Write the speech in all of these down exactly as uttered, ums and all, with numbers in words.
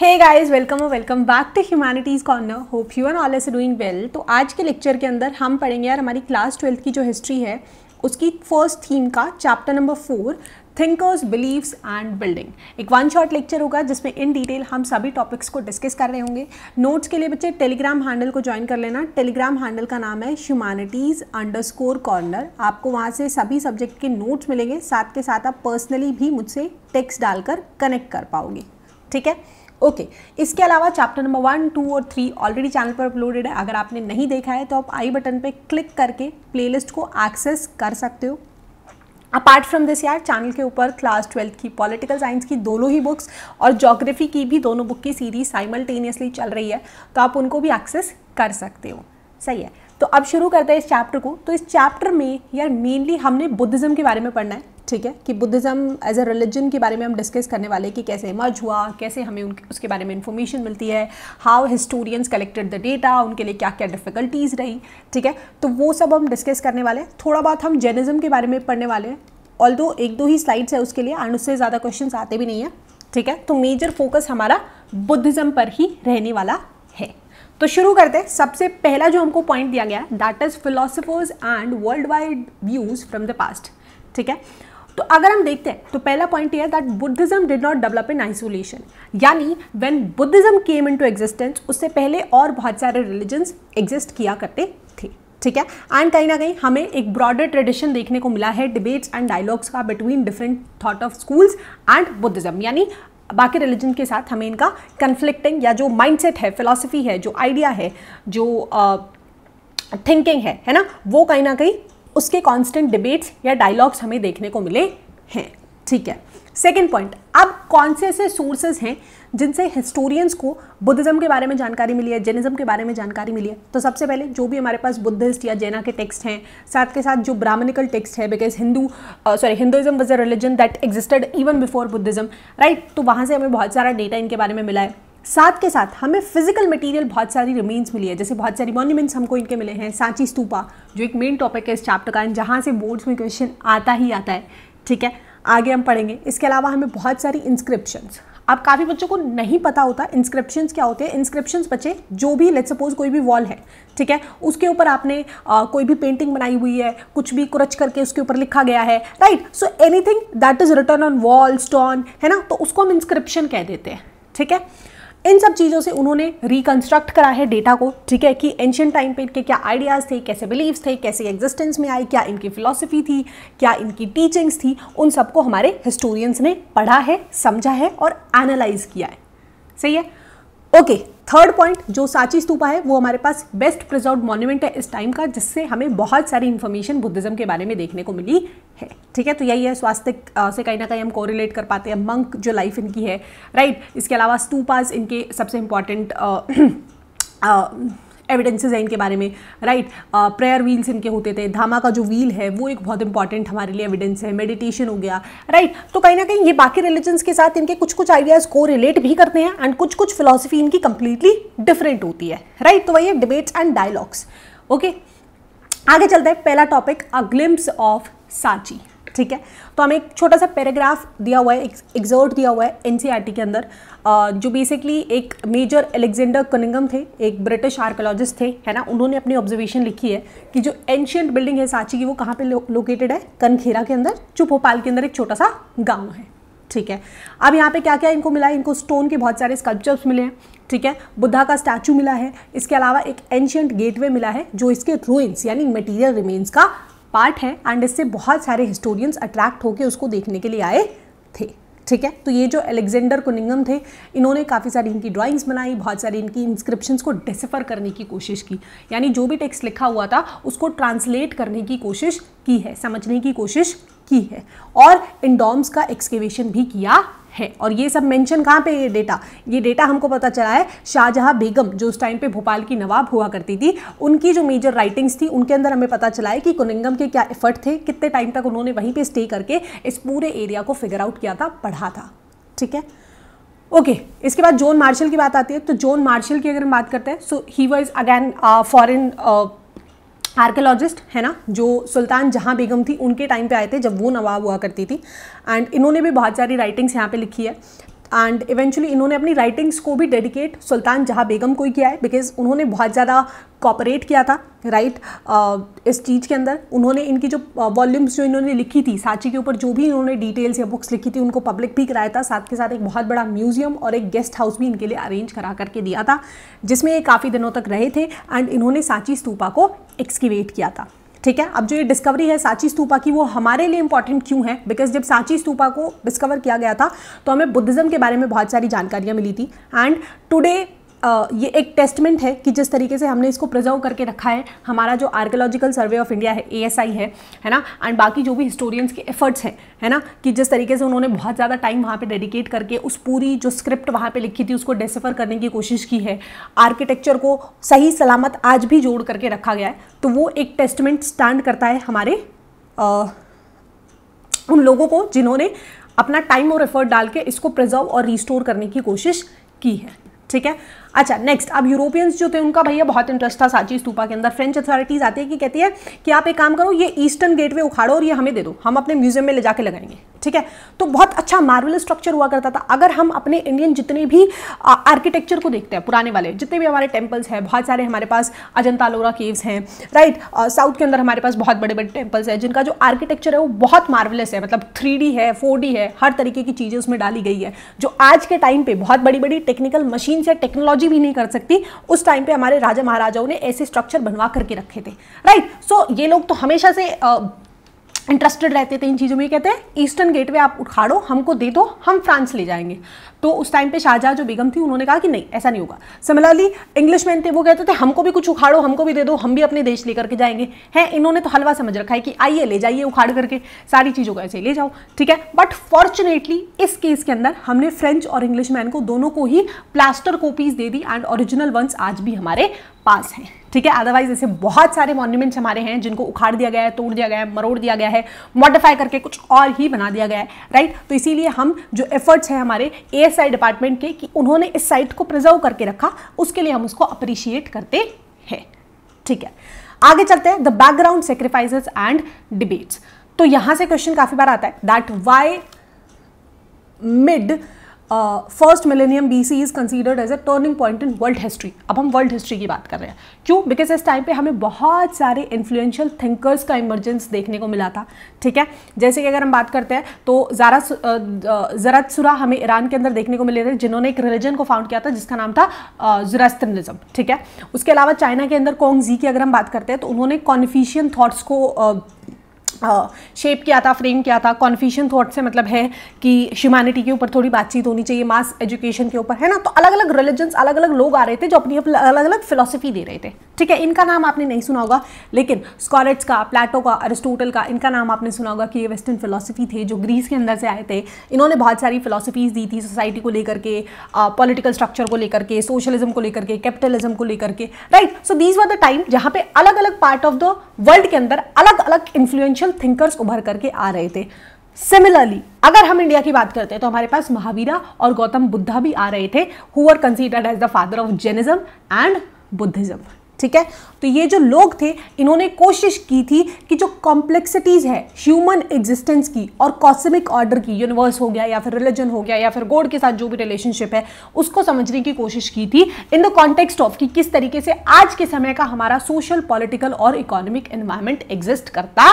हे guys, welcome और welcome back to humanities corner. Hope you and all is doing well. तो आज के lecture के अंदर हम पढ़ेंगे यार हमारी क्लास ट्वेल्थ की जो हिस्ट्री है उसकी फर्स्ट थीम का chapter number four, thinkers, beliefs and building. एक वन शॉट लेक्चर होगा जिसमें इन डिटेल हम सभी टॉपिक्स को डिस्कस कर रहे होंगे। नोट्स के लिए बच्चे टेलीग्राम हैंडल को ज्वाइन कर लेना। टेलीग्राम हैंडल का नाम है ह्यूमैनिटीज़ अंडरस्कोर कॉर्नर। आपको वहाँ से सभी सब्जेक्ट के नोट्स मिलेंगे, साथ के साथ आप पर्सनली भी मुझसे टेक्स्ट डालकर कनेक्ट कर पाओगे। ठीक है, ओके okay. इसके अलावा चैप्टर नंबर वन, टू और थ्री ऑलरेडी चैनल पर अपलोडेड है। अगर आपने नहीं देखा है तो आप आई बटन पे क्लिक करके प्लेलिस्ट को एक्सेस कर सकते हो। अपार्ट फ्रॉम दिस यार चैनल के ऊपर क्लास ट्वेल्थ की पॉलिटिकल साइंस की दोनों ही बुक्स और ज्योग्राफी की भी दोनों बुक की सीरीज साइमल्टेनियसली चल रही है, तो आप उनको भी एक्सेस कर सकते हो। सही है, तो अब शुरू करते हैं इस चैप्टर को। तो इस चैप्टर में यार मेनली हमने बुद्धिज़्म के बारे में पढ़ना है। ठीक है, कि बुद्धिज़्म एज अ रिलीजन के बारे में हम डिस्कस करने वाले हैं कि कैसे इमर्ज हुआ, कैसे हमें उनके उसके बारे में इन्फॉर्मेशन मिलती है, how historians collected the data, उनके लिए क्या क्या डिफ़िकल्टीज रही। ठीक है, तो वो सब हम डिस्कस करने वाले हैं। थोड़ा बहुत हम जैनिज़्म के बारे में पढ़ने वाले हैं, ऑल्दो एक दो ही स्लाइड्स है उसके लिए और उससे ज़्यादा क्वेश्चन आते भी नहीं हैं। ठीक है, तो मेजर फोकस हमारा बुद्धिज़्म पर ही रहने वाला है। तो शुरू करते हैं। सबसे पहला जो हमको पॉइंट दिया गया है that is philosophers and world wide views from the past. ठीक है, तो अगर हम देखते हैं तो पहला पॉइंट ये है that Buddhism did not develop in isolation. यानी when Buddhism came into existence, उससे पहले और बहुत सारे रिलीजन्स एग्जिस्ट किया करते थे। ठीक है, एंड कहीं ना कहीं हमें एक ब्रॉडर ट्रेडिशन देखने को मिला है डिबेट्स एंड डायलॉग्स का between different thought of schools and Buddhism. यानी बाकी रिलीजन के साथ हमें इनका कन्फ्लिक्टिंग या जो माइंडसेट है, फिलॉसफी है, जो आइडिया है, जो थिंकिंग uh, है है ना, वो कहीं ना कहीं उसके कांस्टेंट डिबेट्स या डायलॉग्स हमें देखने को मिले हैं। ठीक है, सेकंड पॉइंट, अब कौन से ऐसे सोर्सेज हैं जिनसे हिस्टोरियंस को बुद्धिज़्म के बारे में जानकारी मिली है, जैनिज़्म के बारे में जानकारी मिली है। तो सबसे पहले जो भी हमारे पास बुद्धिस्ट या जैना के टेक्स्ट हैं, साथ के साथ जो ब्राह्मणिकल टेक्स्ट है, because Hindu sorry Hinduism was a religion that existed even before Buddhism, right. तो वहाँ से हमें बहुत सारा डेटा इनके बारे में मिला है। साथ के साथ हमें फिजिकल मटेरियल बहुत सारी रिमेन्स मिली है, जैसे बहुत सारी मॉन्यूमेंट्स हमको इनके मिले हैं। सांची स्तूपा जो एक मेन टॉपिक है इस चैप्टर का, जहाँ से बोर्ड्स में क्वेश्चन आता ही आता है। ठीक है, आगे हम पढ़ेंगे। इसके अलावा हमें बहुत सारी इंस्क्रिप्शंस, अब काफ़ी बच्चों को नहीं पता होता इंस्क्रिप्शंस क्या होते हैं। इंस्क्रिप्शंस बच्चे जो भी, लेट्स सपोज कोई भी वॉल है, ठीक है, उसके ऊपर आपने आ, कोई भी पेंटिंग बनाई हुई है, कुछ भी कुरच करके उसके ऊपर लिखा गया है, right. So anything that is written on wall, stone, है ना, तो उसको हम इंस्क्रिप्शन कह देते हैं। ठीक है, इन सब चीज़ों से उन्होंने रिकन्स्ट्रक्ट करा है डेटा को। ठीक है, कि एंशियंट टाइम पे इनके क्या आइडियाज़ थे, कैसे बिलीव्स थे, कैसे एग्जिस्टेंस में आए, क्या इनकी फ़िलॉसफी थी, क्या इनकी टीचिंग्स थी, उन सबको हमारे हिस्टोरियंस ने पढ़ा है, समझा है और एनालाइज किया है। सही है, ओके। थर्ड पॉइंट, जो सांची स्तूपा है वो हमारे पास बेस्ट प्रिजर्व्ड मॉन्यूमेंट है इस टाइम का, जिससे हमें बहुत सारी इन्फॉर्मेशन बुद्धिज़्म के बारे में देखने को मिली है। ठीक है, तो यही है, स्वास्थ्य से कहीं ना कहीं हम कोरिलेट कर पाते हैं। मंक जो लाइफ इनकी है, राइट, इसके अलावा स्तूपाज इनके सबसे इम्पॉर्टेंट एविडेंसेस हैं इनके बारे में, राइट। प्रेयर व्हील्स इनके होते थे, धामा का जो व्हील है वो एक बहुत इंपॉर्टेंट हमारे लिए एविडेंस है। मेडिटेशन हो गया, राइट। तो कहीं ना कहीं ये बाकी रिलीजन्स के साथ इनके कुछ कुछ आइडियाज़ को रिलेट भी करते हैं एंड कुछ कुछ फिलॉसफी इनकी कंप्लीटली डिफरेंट होती है, राइट। तो वही है डिबेट्स एंड डायलॉग्स। ओके, आगे चलते हैं। पहला topic, a glimpse of Sanchi. ठीक है, तो हमें एक छोटा सा पैराग्राफ दिया हुआ है, एक एक्सर्ट दिया हुआ है एनसीईआरटी के अंदर, जो बेसिकली एक मेजर एलेक्जेंडर कनिंघम थे, एक ब्रिटिश आर्कियोलॉजिस्ट थे, है ना। उन्होंने अपनी ऑब्जर्वेशन लिखी है कि जो एंशियंट बिल्डिंग है सांची की वो कहाँ पे लोकेटेड है, कनखेरा के अंदर, जो भोपाल के अंदर एक छोटा सा गाँव है। ठीक है, अब यहाँ पे क्या क्या इनको मिला है, इनको स्टोन के बहुत सारे स्कल्पचर्स मिले हैं। ठीक है, बुद्धा का स्टैचू मिला है, इसके अलावा एक एंशियंट गेटवे मिला है जो इसके रूइंस यानी मटीरियल रिमेन्स का पार्ट है एंड इससे बहुत सारे हिस्टोरियंस अट्रैक्ट होकर उसको देखने के लिए आए थे। ठीक है, तो ये जो एलेक्जेंडर कनिंघम थे, इन्होंने काफ़ी सारी इनकी ड्राइंग्स बनाई, बहुत सारी इनकी इंस्क्रिप्शंस को डिसिफर करने की कोशिश की, यानी जो भी टेक्स्ट लिखा हुआ था उसको ट्रांसलेट करने की कोशिश की है, समझने की कोशिश की है, और इन डॉम्स का एक्सकेवेशन भी किया है। और ये सब मेंशन कहाँ पे, ये डेटा ये डेटा हमको पता चला है शाहजहाँ बेगम, जो उस टाइम पे भोपाल की नवाब हुआ करती थी, उनकी जो मेजर राइटिंग्स थी उनके अंदर हमें पता चला है कि कनिंघम के क्या एफर्ट थे, कितने टाइम तक उन्होंने वहीं पे स्टे करके इस पूरे एरिया को फिगर आउट किया था, पढ़ा था। ठीक है, ओके okay, इसके बाद जॉन मार्शल की बात आती है। तो जॉन मार्शल की अगर हम बात करते हैं, so he was again foreign archaeologist, है ना, जो सुल्तान जहाँ बेगम थी उनके टाइम पे आए थे जब वो नवाब हुआ करती थी, एंड इन्होंने भी बहुत सारी राइटिंग्स यहाँ पे लिखी है। एंड इवेंचुअली इन्होंने अपनी राइटिंग्स को भी डेडिकेट सुल्तान जहाँ बेगम को ही किया है, बिकॉज उन्होंने बहुत ज़्यादा कॉपरेट किया था राइट right? uh, इस चीज़ के अंदर उन्होंने इनकी जो वॉल्यूम्स uh, जो इन्होंने लिखी थी सांची के ऊपर, जो भी इन्होंने डिटेल्स या बुक्स लिखी थी उनको पब्लिक भी कराया था, साथ के साथ एक बहुत बड़ा म्यूजियम और एक गेस्ट हाउस भी इनके लिए अरेंज करा करके दिया था, जिसमें ये काफ़ी दिनों तक रहे थे एंड इन्होंने सांची स्तूपा को एक्सकिवेट किया था। ठीक है, अब जो ये डिस्कवरी है सांची स्तूपा की वो हमारे लिए इंपॉर्टेंट क्यों है? बिकॉज जब सांची स्तूपा को डिस्कवर किया गया था तो हमें बुद्धिज़्म के बारे में बहुत सारी जानकारियाँ मिली थी एंड टुडे ये एक टेस्टमेंट है कि जिस तरीके से हमने इसको प्रिजर्व करके रखा है, हमारा जो आर्कियोलॉजिकल सर्वे ऑफ इंडिया है ए एस आई है है ना, एंड बाकी जो भी हिस्टोरियंस के एफर्ट्स हैं है ना, कि जिस तरीके से उन्होंने बहुत ज़्यादा टाइम वहाँ पे डेडिकेट करके उस पूरी जो स्क्रिप्ट वहाँ पे लिखी थी उसको डिसिफर करने की कोशिश की है, आर्किटेक्चर को सही सलामत आज भी जोड़ करके रखा गया है, तो वो एक टेस्टमेंट स्टैंड करता है हमारे आ, उन लोगों को जिन्होंने अपना टाइम और एफर्ट डाल के इसको प्रिजर्व और रिस्टोर करने की कोशिश की है। ठीक है, अच्छा नेक्स्ट, अब यूरोपियंस जो थे उनका भैया बहुत इंटरेस्ट था सांची स्तूपा के अंदर। फ्रेंच अथॉरिटीज़ आती है कि कहती है कि आप एक काम करो, ये ईस्टर्न गेटवे उखाड़ो और ये हमें दे दो, हम अपने म्यूजियम में ले जाके लगाएंगे। ठीक है, तो बहुत अच्छा मार्वल स्ट्रक्चर हुआ करता था। अगर हम अपने इंडियन जितने भी आर्किटेक्चर को देखते हैं पुराने वाले, जितने भी हमारे टेम्पल्स हैं, बहुत सारे हमारे पास अजंता एलोरा केव्स हैं राइट, साउथ के अंदर हमारे पास बहुत बड़े बड़े टेम्पल्स हैं जिनका जो आर्किटेक्चर है वो बहुत मार्वलस है, मतलब थ्री डी है, फोर डी है, हर तरीके की चीज़ें उसमें डाली गई है जो आज के टाइम पर बहुत बड़ी बड़ी टेक्निकल मशीन या टेक्नोलॉजी नहीं कर सकती। उस टाइम पे हमारे राजा महाराजाओं ने ऐसे स्ट्रक्चर बनवा करके रखे थे राइट। सो ये लोग तो हमेशा से इंटरेस्टेड रहते थे इन चीज़ों में, कहते हैं ईस्टर्न गेटवे आप उखाड़ो, हमको दे दो, हम फ्रांस ले जाएंगे। तो उस टाइम पे शाहजहाँ जो बेगम थी उन्होंने कहा कि नहीं, ऐसा नहीं होगा। सिमिलरली इंग्लिशमैन थे, वो कहते थे हमको भी कुछ उखाड़ो, हमको भी दे दो, हम भी अपने देश लेकर के जाएंगे। हैं, इन्होंने तो हलवा समझ रखा है कि आइए ले जाइए उखाड़ करके, सारी चीज़ों को ऐसे ले जाओ। ठीक है, बट फॉर्चुनेटली इस केस के अंदर हमने फ्रेंच और इंग्लिशमैन को दोनों को ही प्लास्टर कॉपीज दे दी एंड ओरिजिनल वंस आज भी हमारे पास हैं। ठीक है, अदरवाइज ऐसे बहुत सारे मॉन्यूमेंट्स हमारे हैं जिनको उखाड़ दिया गया है, तोड़ दिया गया है, मरोड़ दिया गया है, मॉडिफाई करके कुछ और ही बना दिया गया है राइट। तो इसीलिए हम जो एफर्ट्स हैं हमारे ए एस आई डिपार्टमेंट के कि उन्होंने इस साइट को प्रिजर्व करके रखा, उसके लिए हम उसको अप्रिशिएट करते हैं। ठीक है, आगे चलते हैं, the background sacrifices and debates. तो यहाँ से क्वेश्चन काफ़ी बार आता है that why mid first millennium B C is considered as a turning point in world history. अब हम वर्ल्ड हिस्ट्री की बात कर रहे हैं, क्यों? बिकॉज इस टाइम पे हमें बहुत सारे इन्फ्लुएंशियल थिंकर्स का इमर्जेंस देखने को मिला था। ठीक है, जैसे कि अगर हम बात करते हैं तो ज़ारा ज़राथुस्त्रा हमें ईरान के अंदर देखने को मिले थे, जिन्होंने एक रिलीजन को फाउंड किया था जिसका नाम था ज़राथुस्त्रानिज़्म। ठीक है, उसके अलावा चाइना के अंदर कॉन्गजी की अगर हम बात करते हैं तो उन्होंने कॉन्फ्यूशियन थाट्स को uh, शेप uh, किया था, फ्रेम किया था। कॉन्फ्यूशियन थॉट से मतलब है कि ह्यूमैनिटी के ऊपर थोड़ी बातचीत होनी चाहिए, मास एजुकेशन के ऊपर, है ना। तो अलग अलग रिलीजन्स, अलग अलग लोग आ रहे थे जो अपनी अलग अलग फिलॉसफी दे रहे थे। ठीक है, इनका नाम आपने नहीं सुना होगा, लेकिन स्कॉरेट्स का, प्लेटो का, अरिस्टोटल का, इनका नाम आपने सुना होगा कि ये वेस्टर्न फिलॉसफी थे जो ग्रीस के अंदर से आए थे। इन्होंने बहुत सारी फिलॉसफीज़ दी थी सोसाइटी को लेकर के, पॉलिटिकल स्ट्रक्चर को लेकर के, सोशलिज्म को लेकर के, कैपिटलिज्म को लेकर के right. So these were the time जहाँ पे अलग अलग पार्ट ऑफ द वर्ल्ड के अंदर अलग अलग इन्फ्लुएंशियल थिंकर्स उभर करके आ रहे थे। सिमिलरली अगर हम इंडिया की बात करते हैं तो हमारे पास महावीरा और गौतम बुद्धा भी आ रहे थे, who are considered as the father of Jainism and Buddhism. ठीक है, तो ये जो लोग थे इन्होंने कोशिश की थी कि जो कॉम्प्लेक्सिटीज़ है ह्यूमन एग्जिस्टेंस की और कॉस्मिक ऑर्डर की, यूनिवर्स हो गया या फिर रिलीजन हो गया या फिर गॉड के साथ जो भी रिलेशनशिप है, उसको समझने की कोशिश की थी इन द कॉन्टेक्स्ट ऑफ कि किस तरीके से आज के समय का हमारा सोशल, पॉलिटिकल और इकोनॉमिक एनवायरमेंट एग्जिस्ट करता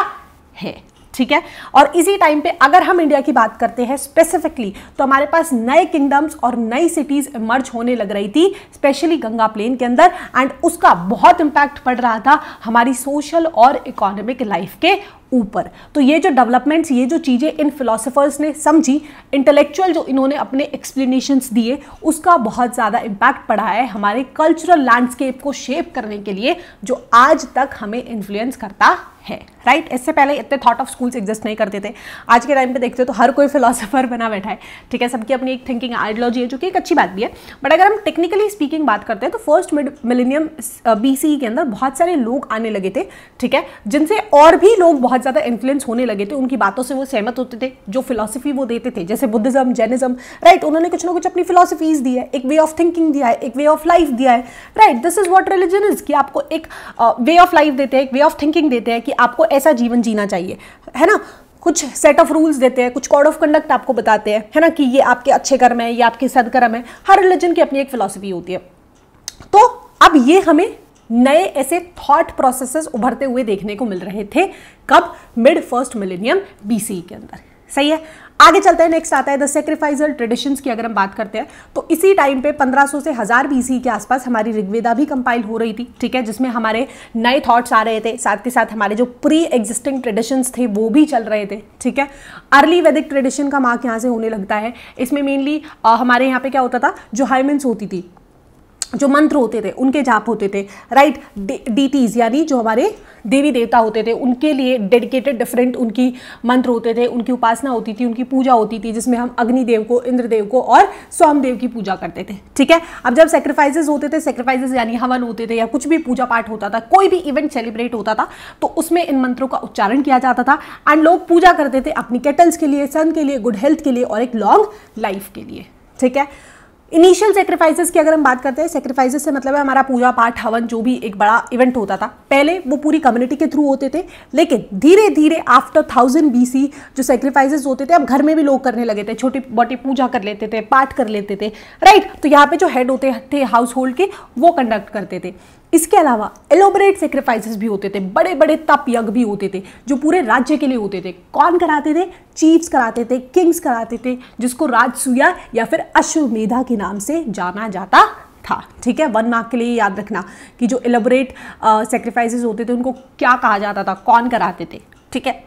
है। ठीक है, और इसी टाइम पे अगर हम इंडिया की बात करते हैं स्पेसिफिकली तो हमारे पास नए किंगडम्स और नई सिटीज़ इमर्ज होने लग रही थी, स्पेशली गंगा प्लेन के अंदर, एंड उसका बहुत इम्पैक्ट पड़ रहा था हमारी सोशल और इकोनॉमिक लाइफ के ऊपर। तो ये जो डेवलपमेंट्स, ये जो चीज़ें इन फिलोसोफर्स ने समझी, इंटेलेक्चुअल जो इन्होंने अपने एक्सप्लेनेशंस दिए, उसका बहुत ज़्यादा इम्पैक्ट पड़ा है हमारे कल्चरल लैंडस्केप को शेप करने के लिए, जो आज तक हमें इन्फ्लुएंस करता है राइट। इससे पहले इतने थॉट ऑफ स्कूल्स एग्जिस्ट नहीं करते थे, आज के टाइम पे देखते हो तो हर कोई फिलोसोफर बना बैठा है। ठीक है, सबकी अपनी एक थिंकिंग आइडियोलॉजी है, जो कि एक अच्छी बात भी है, बट अगर हम टेक्निकली स्पीकिंग बात करते हैं तो first mid millennium B C E के अंदर बहुत सारे लोग आने लगे थे। ठीक है, जिनसे और भी लोग बहुत ज़्यादा इन्फ्लुएंस होने लगे थे, उनकी बातों से वो सहमत होते थे, जो फिलोसफी वो देते थे, जैसे बुद्धिज्म, जैनिज्म राइट, उन्होंने कुछ ना कुछ अपनी फिलोसफीज दी है, एक वे ऑफ थिंकिंग दिया है, एक वे ऑफ लाइफ दिया है right. This is what religion is, कि आपको एक वे ऑफ लाइफ देते हैं, एक वे ऑफ थिंकिंग देते हैं कि आपको ऐसा जीवन जीना चाहिए, है ना। कुछ सेट ऑफ रूल्स देते हैं, कुछ कोड ऑफ कंडक्ट आपको बताते हैं, है ना, कि ये आपके अच्छे कर्म है, ये आपके सदकर्म है। हर रिलीजन की अपनी एक फिलॉसफी होती है। तो अब ये हमें नए ऐसे थॉट प्रोसेसेस उभरते हुए देखने को मिल रहे थे, कब? मिड फर्स्ट मिलेनियम बीसी के अंदर। सही है, आगे चलते हैं। नेक्स्ट आता है द सेक्रीफाइजल ट्रेडिशंस की अगर हम बात करते हैं तो इसी टाइम पे पंद्रह सौ से हज़ार बीसी के आसपास हमारी ऋग्वेदा भी कंपाइल हो रही थी, ठीक है, जिसमें हमारे नए थॉट्स आ रहे थे, साथ के साथ हमारे जो प्री एग्जिस्टिंग ट्रेडिशंस थे वो भी चल रहे थे, ठीक है। अर्ली वैदिक ट्रेडिशन का मार्क यहाँ से होने लगता है। इसमें मेनली हमारे यहाँ पर क्या होता था, जो हाइमेंस होती थी, जो मंत्र होते थे, उनके जाप होते थे, राइट। डीटीज यानी जो हमारे देवी देवता होते थे उनके लिए डेडिकेटेड डिफरेंट उनकी मंत्र होते थे, उनकी उपासना होती थी, उनकी पूजा होती थी, जिसमें हम अग्निदेव को, इंद्रदेव को और सोमदेव की पूजा करते थे, ठीक है। अब जब सेक्रीफाइसेस होते थे, सेक्रीफाइसेस यानी हवन होते थे या कुछ भी पूजा पाठ होता था, कोई भी इवेंट सेलिब्रेट होता था, तो उसमें इन मंत्रों का उच्चारण किया जाता था एंड लोग पूजा करते थे अपनी कैटल्स के लिए, सन के लिए, गुड हेल्थ के लिए और एक लॉन्ग लाइफ के लिए, ठीक है। इनिशियल सेक्रीफाइसेस की अगर हम बात करते हैं, सेक्रीफाइसेस से मतलब है हमारा पूजा पाठ, हवन, जो भी एक बड़ा इवेंट होता था, पहले वो पूरी कम्युनिटी के थ्रू होते थे, लेकिन धीरे धीरे आफ्टर थाउजेंड बीसी जो सेक्रीफाइसेस होते थे अब घर में भी लोग करने लगे थे, छोटी मोटी पूजा कर लेते थे, पाठ कर लेते थे, राइट। तो यहाँ पे जो हेड होते थे हाउस होल्ड के, वो कंडक्ट करते थे। इसके अलावा एलोबरेट सेक्रीफाइसेस भी होते थे, बड़े बड़े तप यज्ञ भी होते थे जो पूरे राज्य के लिए होते थे। कौन कराते थे? चीफ्स कराते थे, किंग्स कराते थे, जिसको राजसूया या फिर अश्वमेधा के नाम से जाना जाता था, ठीक है। वन मार्क के लिए याद रखना कि जो एलोबरेट सेक्रीफाइसेस होते थे उनको क्या कहा जाता था, कौन कराते थे, ठीक है।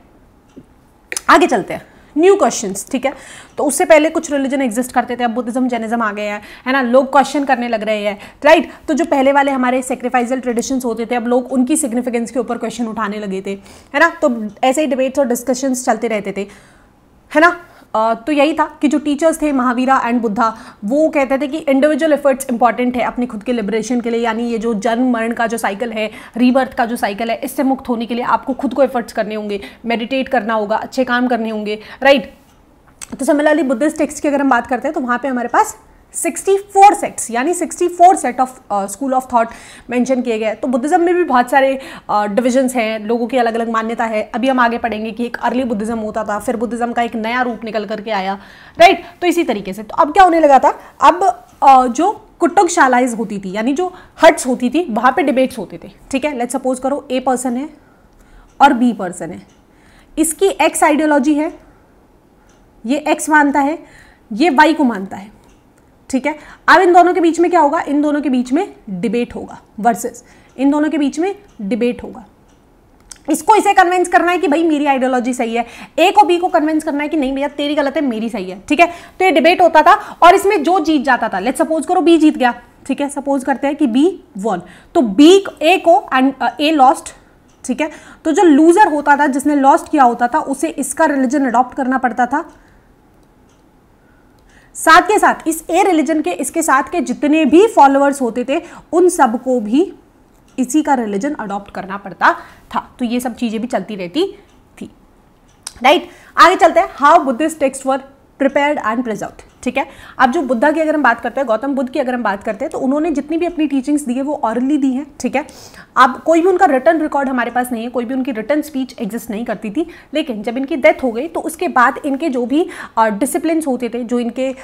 आगे चलते हैं न्यू क्वेश्चंस, ठीक है। तो उससे पहले कुछ रिलीजन एग्जिस्ट करते थे, अब बुद्धिज्म, जैनिज्म आ गए हैं, है ना, लोग क्वेश्चन करने लग रहे हैं, राइट। तो जो पहले वाले हमारे सेक्रीफाइजल ट्रेडिशंस होते थे, अब लोग उनकी सिग्निफिकेंस के ऊपर क्वेश्चन उठाने लगे थे, है ना। तो ऐसे ही डिबेट्स और डिस्कशंस चलते रहते थे, है ना। तो यही था कि जो टीचर्स थे महावीरा एंड बुद्धा, वो कहते थे कि इंडिविजुअल एफर्ट्स इंपॉर्टेंट है अपने खुद के लिबरेशन के लिए, यानी ये जो जन्म मरण का जो साइकिल है, रीबर्थ का जो साइकिल है, इससे मुक्त होने के लिए आपको खुद को एफर्ट्स करने होंगे, मेडिटेट करना होगा, अच्छे काम करने होंगे, राइट। तो सिमिलरली बुद्धिस्ट टेक्स्ट की अगर हम बात करते हैं तो वहाँ पर हमारे पास सिक्सटी फोर सेट्स यानी sixty four set of school of thought mention किए गए। तो बुद्धिज्म में भी बहुत सारे डिविजन्स uh, हैं, लोगों की अलग अलग मान्यता है। अभी हम आगे पढ़ेंगे कि एक अर्ली बुद्धिज्म होता था, फिर बुद्धिज्म का एक नया रूप निकल करके आया, राइट। तो इसी तरीके से तो अब क्या होने लगा था, अब uh, जो कुटुबशालाएं होती थी यानी जो हट्स होती थी वहाँ पर डिबेट्स होते थे, ठीक है। लेट्स सपोज करो ए पर्सन है और बी पर्सन है, इसकी एक्स आइडियोलॉजी है, ये एक्स मानता है, ये वाई को मानता है, ठीक है। अब इन दोनों के बीच में क्या होगा, इन दोनों के बीच में डिबेट होगा वर्सेस इन दोनों के बीच में डिबेट होगा। इसको इसे कन्विंस करना है कि भाई मेरी आइडियोलॉजी सही है, ए को बी को कन्विंस करना है कि नहीं भैया तेरी गलत है मेरी सही है, ठीक है। तो ये डिबेट होता था और इसमें जो जीत जाता था, लेट्स सपोज करो बी जीत गया, ठीक है, सपोज करते हैं कि बी वन, तो बी ए को एंड ए लॉस्ट, ठीक है। तो जो लूजर होता था, जिसने लॉस्ट किया होता था, उसे इसका रिलीजन अडॉप्ट करना पड़ता था। साथ के साथ इस ए रिलीजन के इसके साथ के जितने भी फॉलोअर्स होते थे उन सबको भी इसी का रिलीजन अडॉप्ट करना पड़ता था। तो ये सब चीज़ें भी चलती रहती थी, राइट। आगे चलते हैं, how Buddhist text were prepared and preserved, ठीक है। अब जो बुद्धा की अगर हम बात करते हैं, गौतम बुद्ध की अगर हम बात करते हैं, तो उन्होंने जितनी भी अपनी टीचिंग्स दी है वो ऑरली दी है, ठीक है। अब कोई भी उनका रिटन रिकॉर्ड हमारे पास नहीं है, कोई भी उनकी रिटन स्पीच एग्जिस्ट नहीं करती थी, लेकिन जब इनकी डेथ हो गई तो उसके बाद इनके जो भी डिसिप्लिन होते थे, जो इनके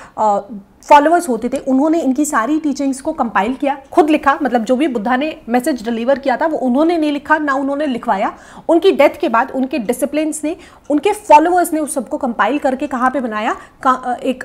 फॉलोअर्स होते थे, उन्होंने इनकी सारी टीचिंग्स को कंपाइल किया, खुद लिखा, मतलब जो भी बुद्धा ने मैसेज डिलीवर किया था वो उन्होंने नहीं लिखा, ना उन्होंने लिखवाया। उनकी डेथ के बाद उनके डिसिप्लिन ने, उनके फॉलोअर्स ने उस सबको कंपाइल करके कहाँ पे बनाया, एक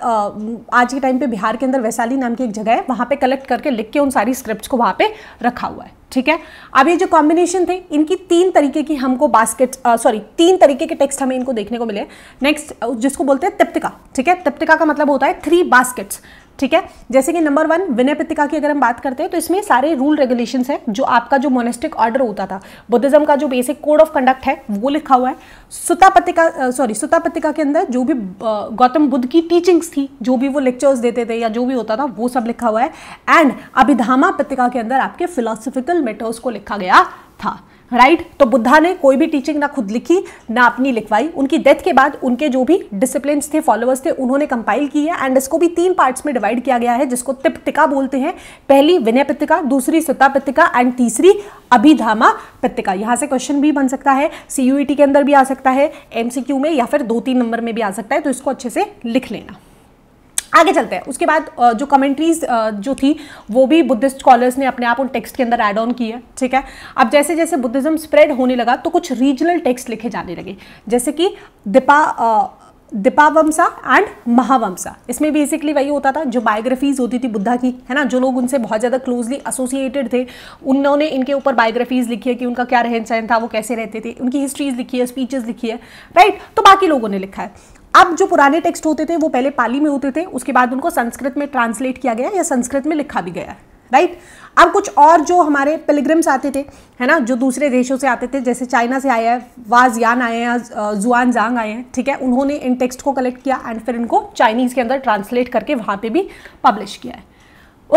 आज के टाइम पे बिहार के अंदर वैशाली नाम की एक जगह है, वहाँ पे कलेक्ट करके लिख के उन सारी स्क्रिप्ट्स को वहाँ पे रखा हुआ है, ठीक है। अब ये जो कॉम्बिनेशन थे इनकी, तीन तरीके की हमको बास्केट सॉरी तीन तरीके के टेक्स्ट हमें इनको देखने को मिले। नेक्स्ट जिसको बोलते हैं तिप्तिका, ठीक है। तिप्तिका का मतलब होता है थ्री बास्केट्स, ठीक है। जैसे कि नंबर वन विनय पिटिका की अगर हम बात करते हैं तो इसमें सारे रूल रेगुलेशंस है, जो आपका जो मोनेस्टिक ऑर्डर होता था, बुद्धिज्म का जो बेसिक कोड ऑफ कंडक्ट है वो लिखा हुआ है। सुता पिटिका सॉरी सुता पिटिका के अंदर जो भी गौतम बुद्ध की टीचिंग्स थी, जो भी वो लेक्चर्स देते थे या जो भी होता था वो सब लिखा हुआ है। एंड अभिधामा पिटिका के अंदर आपके फिलोसफिकल मैटर्स को लिखा गया था, राइट right? तो बुद्धा ने कोई भी टीचिंग ना खुद लिखी ना अपनी लिखवाई। उनकी डेथ के बाद उनके जो भी डिसिप्लिन्स थे, फॉलोअर्स थे, उन्होंने कंपाइल की है एंड इसको भी तीन पार्ट्स में डिवाइड किया गया है जिसको तिप्तिका बोलते हैं। पहली विनय पित्तिका, दूसरी सुत्ता पित्तिका एंड तीसरी अभिधामा पित्तिका। यहाँ से क्वेश्चन भी बन सकता है, सीयूईटी के अंदर भी आ सकता है, एमसीक्यू में या फिर दो तीन नंबर में भी आ सकता है, तो इसको अच्छे से लिख लेना। आगे चलते हैं। उसके बाद जो कमेंट्रीज जो थी वो भी बुद्धिस्ट स्कॉलर्स ने अपने आप उन टेक्स्ट के अंदर ऐड ऑन की है, ठीक है। अब जैसे जैसे बुद्धिज्म स्प्रेड होने लगा तो कुछ रीजनल टेक्स्ट लिखे जाने लगे, जैसे कि दीपा दीपावमसा एंड महावमसा। इसमें बेसिकली वही होता था जो बायोग्राफीज़ होती थी बुद्धा की, है ना, जो लोग उनसे बहुत ज़्यादा क्लोजली एसोसिएटेड थे उन्होंने इनके ऊपर बायोग्राफीज़ लिखी है कि उनका क्या रहन सहन था, वो कैसे रहते थे, उनकी हिस्ट्रीज़ लिखी है, स्पीचेज़ लिखी है, राइट। तो बाकी लोगों ने लिखा है। अब जो पुराने टेक्स्ट होते थे वो पहले पाली में होते थे, उसके बाद उनको संस्कृत में ट्रांसलेट किया गया या संस्कृत में लिखा भी गया, राइट। अब कुछ और जो हमारे पिलग्रिम्स आते थे, है ना, जो दूसरे देशों से आते थे, जैसे चाइना से आया है वाजियान आए हैं, जुआन जांग आए हैं, ठीक है, उन्होंने इन टेक्स्ट को कलेक्ट किया एंड फिर इनको चाइनीज़ के अंदर ट्रांसलेट करके वहाँ पर भी पब्लिश किया है।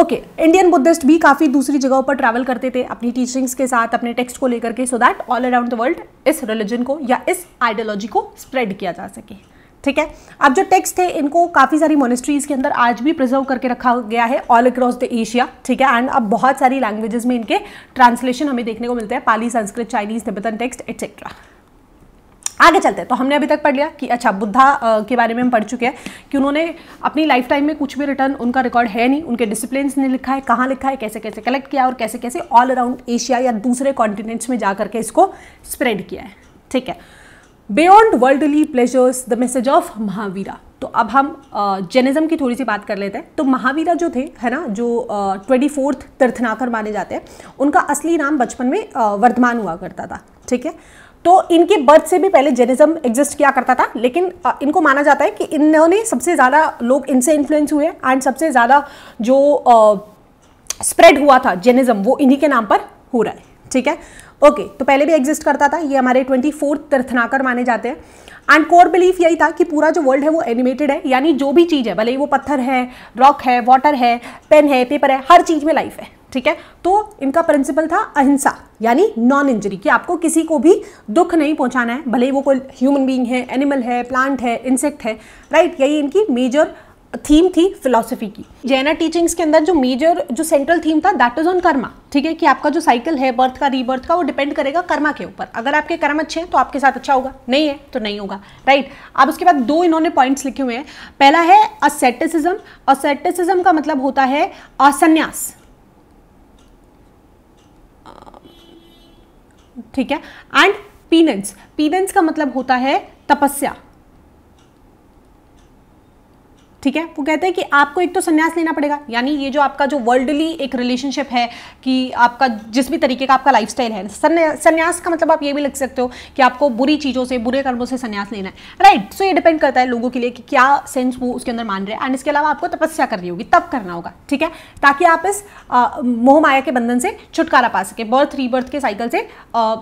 ओके okay, इंडियन बुद्धिस्ट भी काफ़ी दूसरी जगहों पर ट्रैवल करते थे अपनी टीचिंग्स के साथ, अपने टेक्स्ट को लेकर के, so that all around the world इस रिलीजन को या इस आइडियोलॉजी को स्प्रेड किया जा सके, ठीक है। अब जो टेक्स्ट थे इनको काफ़ी सारी मोनेस्ट्रीज़ के अंदर आज भी प्रिजर्व करके रखा गया है ऑल अक्रॉस द एशिया, ठीक है। एंड अब बहुत सारी लैंग्वेजेस में इनके ट्रांसलेशन हमें देखने को मिलते हैं, Pali, Sanskrit, Chinese, Tibetan text etcetera. आगे चलते हैं। तो हमने अभी तक पढ़ लिया कि अच्छा बुद्धा के बारे में हम पढ़ चुके हैं कि उन्होंने अपनी लाइफ टाइम में कुछ भी रिटर्न उनका रिकॉर्ड है नहीं, उनके डिसिप्लिन्स ने लिखा है, कहाँ लिखा है, कैसे कैसे कलेक्ट किया और कैसे कैसे ऑल अराउंड एशिया या दूसरे कॉन्टिनेंट्स में जा करके इसको स्प्रेड किया है, ठीक है। Beyond worldly pleasures the message of Mahavira. तो अब हम जैनिज़्म की थोड़ी सी बात कर लेते हैं। तो महावीरा जो थे, है ना, जो ट्वेंटी फोर्थ तीर्थनाकर माने जाते हैं, उनका असली नाम बचपन में वर्धमान हुआ करता था, ठीक है। तो इनके बर्थ से भी पहले जैनिज़्म एग्जिस्ट किया करता था, लेकिन इनको माना जाता है कि इन्होंने सबसे ज़्यादा लोग इनसे इन्फ्लुएंस हुए एंड सबसे ज़्यादा जो स्प्रेड हुआ था जैनिज़्म वो इन्हीं के नाम पर हो रहा है, ठीक है। ओके okay, तो पहले भी एग्जिस्ट करता था, ये हमारे ट्वेंटी फोर्थ तीर्थनाकर माने जाते हैं। एंड कोर बिलीफ यही था कि पूरा जो वर्ल्ड है वो एनिमेटेड है, यानी जो भी चीज़ है, भले ही वो पत्थर है, रॉक है, वाटर है, पेन है, पेपर है, हर चीज़ में लाइफ है, ठीक है। तो इनका प्रिंसिपल था अहिंसा यानी नॉन इंजरी, कि आपको किसी को भी दुख नहीं पहुंचाना है, भले ही वो कोई ह्यूमन बीइंग है, एनिमल है, प्लांट है, इंसेक्ट है, राइट। यही इनकी मेजर थीम थी फिलॉसफी की। जैना टीचिंग्स के अंदर जो मेजर जो सेंट्रल थीम था दैट इज ऑन कर्मा, ठीक है, कि आपका जो साइकिल है बर्थ का, रीबर्थ का, वो डिपेंड करेगा कर्मा के ऊपर। अगर आपके कर्म अच्छे हैं तो आपके साथ अच्छा होगा, नहीं है तो नहीं होगा, राइट। अब उसके बाद दो इन्होंने पॉइंट्स लिखे हुए हैं। पहला है असेटिसिज्म। असेटिसिज्म का मतलब होता है असन्यास, ठीक है। एंड पीनेंस, पीनेंस का मतलब होता है तपस्या, ठीक है। वो कहते हैं कि आपको एक तो संन्यास लेना पड़ेगा, यानी ये जो आपका जो वर्ल्डली एक रिलेशनशिप है कि आपका जिस भी तरीके का आपका लाइफस्टाइल है, संन्यास का मतलब आप ये भी लिख सकते हो कि आपको बुरी चीज़ों से, बुरे कर्मों से संन्यास लेना है, राइट। सो ये डिपेंड करता है लोगों के लिए कि क्या सेंस वो उसके अंदर मान रहे हैं। एंड इसके अलावा आपको तपस्या करनी होगी, तप करना होगा, ठीक है, ताकि आप इस मोह माया के बंधन से छुटकारा पा सके, बर्थ रीबर्थ के साइकिल से आ,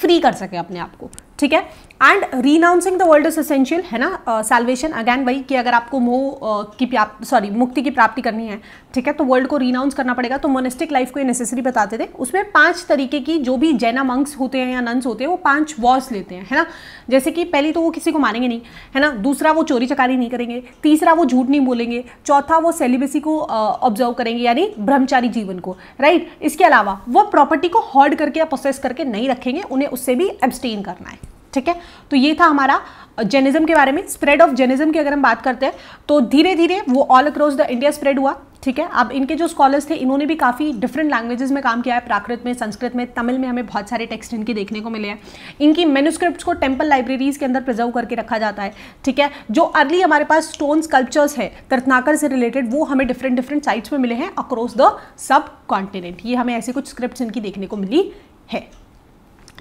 फ्री कर सके अपने आप को, ठीक है। And renouncing the world is essential, है ना, सैल्वेशन। अगैन वही कि अगर आपको मोह uh, की सॉरी मुक्ति की प्राप्ति करनी है, ठीक है, तो वर्ल्ड को रीनाउंस करना पड़ेगा। तो मोनेस्टिक लाइफ को ये नेसेसरी बताते थे। उसमें पांच तरीके की जो भी जैना मंक्स होते हैं या नंस होते हैं वो पांच वॉज लेते हैं, है ना। जैसे कि पहली तो वो किसी को मारेंगे नहीं, है ना, दूसरा वो चोरी चकारी नहीं करेंगे, तीसरा वो झूठ नहीं बोलेंगे, चौथा वो सेलिबेसी को ऑब्जर्व uh, करेंगे यानी ब्रह्मचारी जीवन को, राइट। इसके अलावा वो प्रॉपर्टी को हॉर्ड करके या पोसेस करके नहीं रखेंगे, उन्हें उससे भी एब्सटेन करना है, ठीक है। तो ये था हमारा जैनिज़्म के बारे में। स्प्रेड ऑफ जैनिज़्म की अगर हम बात करते हैं तो धीरे धीरे वो all across the India spread हुआ, ठीक है। अब इनके जो स्कॉलर्स थे इन्होंने भी काफ़ी डिफरेंट लैंग्वेजेस में काम किया है, प्राकृत में, संस्कृत में, तमिल में, हमें बहुत सारे टेक्स्ट इनके देखने को मिले हैं। इनकी मेनुस्क्रिप्ट्स को टेम्पल लाइब्रेरीज़ के अंदर प्रिजर्व करके रखा जाता है, ठीक है। जो अर्ली हमारे पास स्टोन स्कल्पचर्स है तीर्थनाकर से रिलेटेड वो हमें डिफरेंट डिफरेंट साइट्स में मिले हैं अक्रॉस द सब कॉन्टिनेंट। ये हमें ऐसे कुछ स्क्रिप्ट इनकी देखने को मिली है,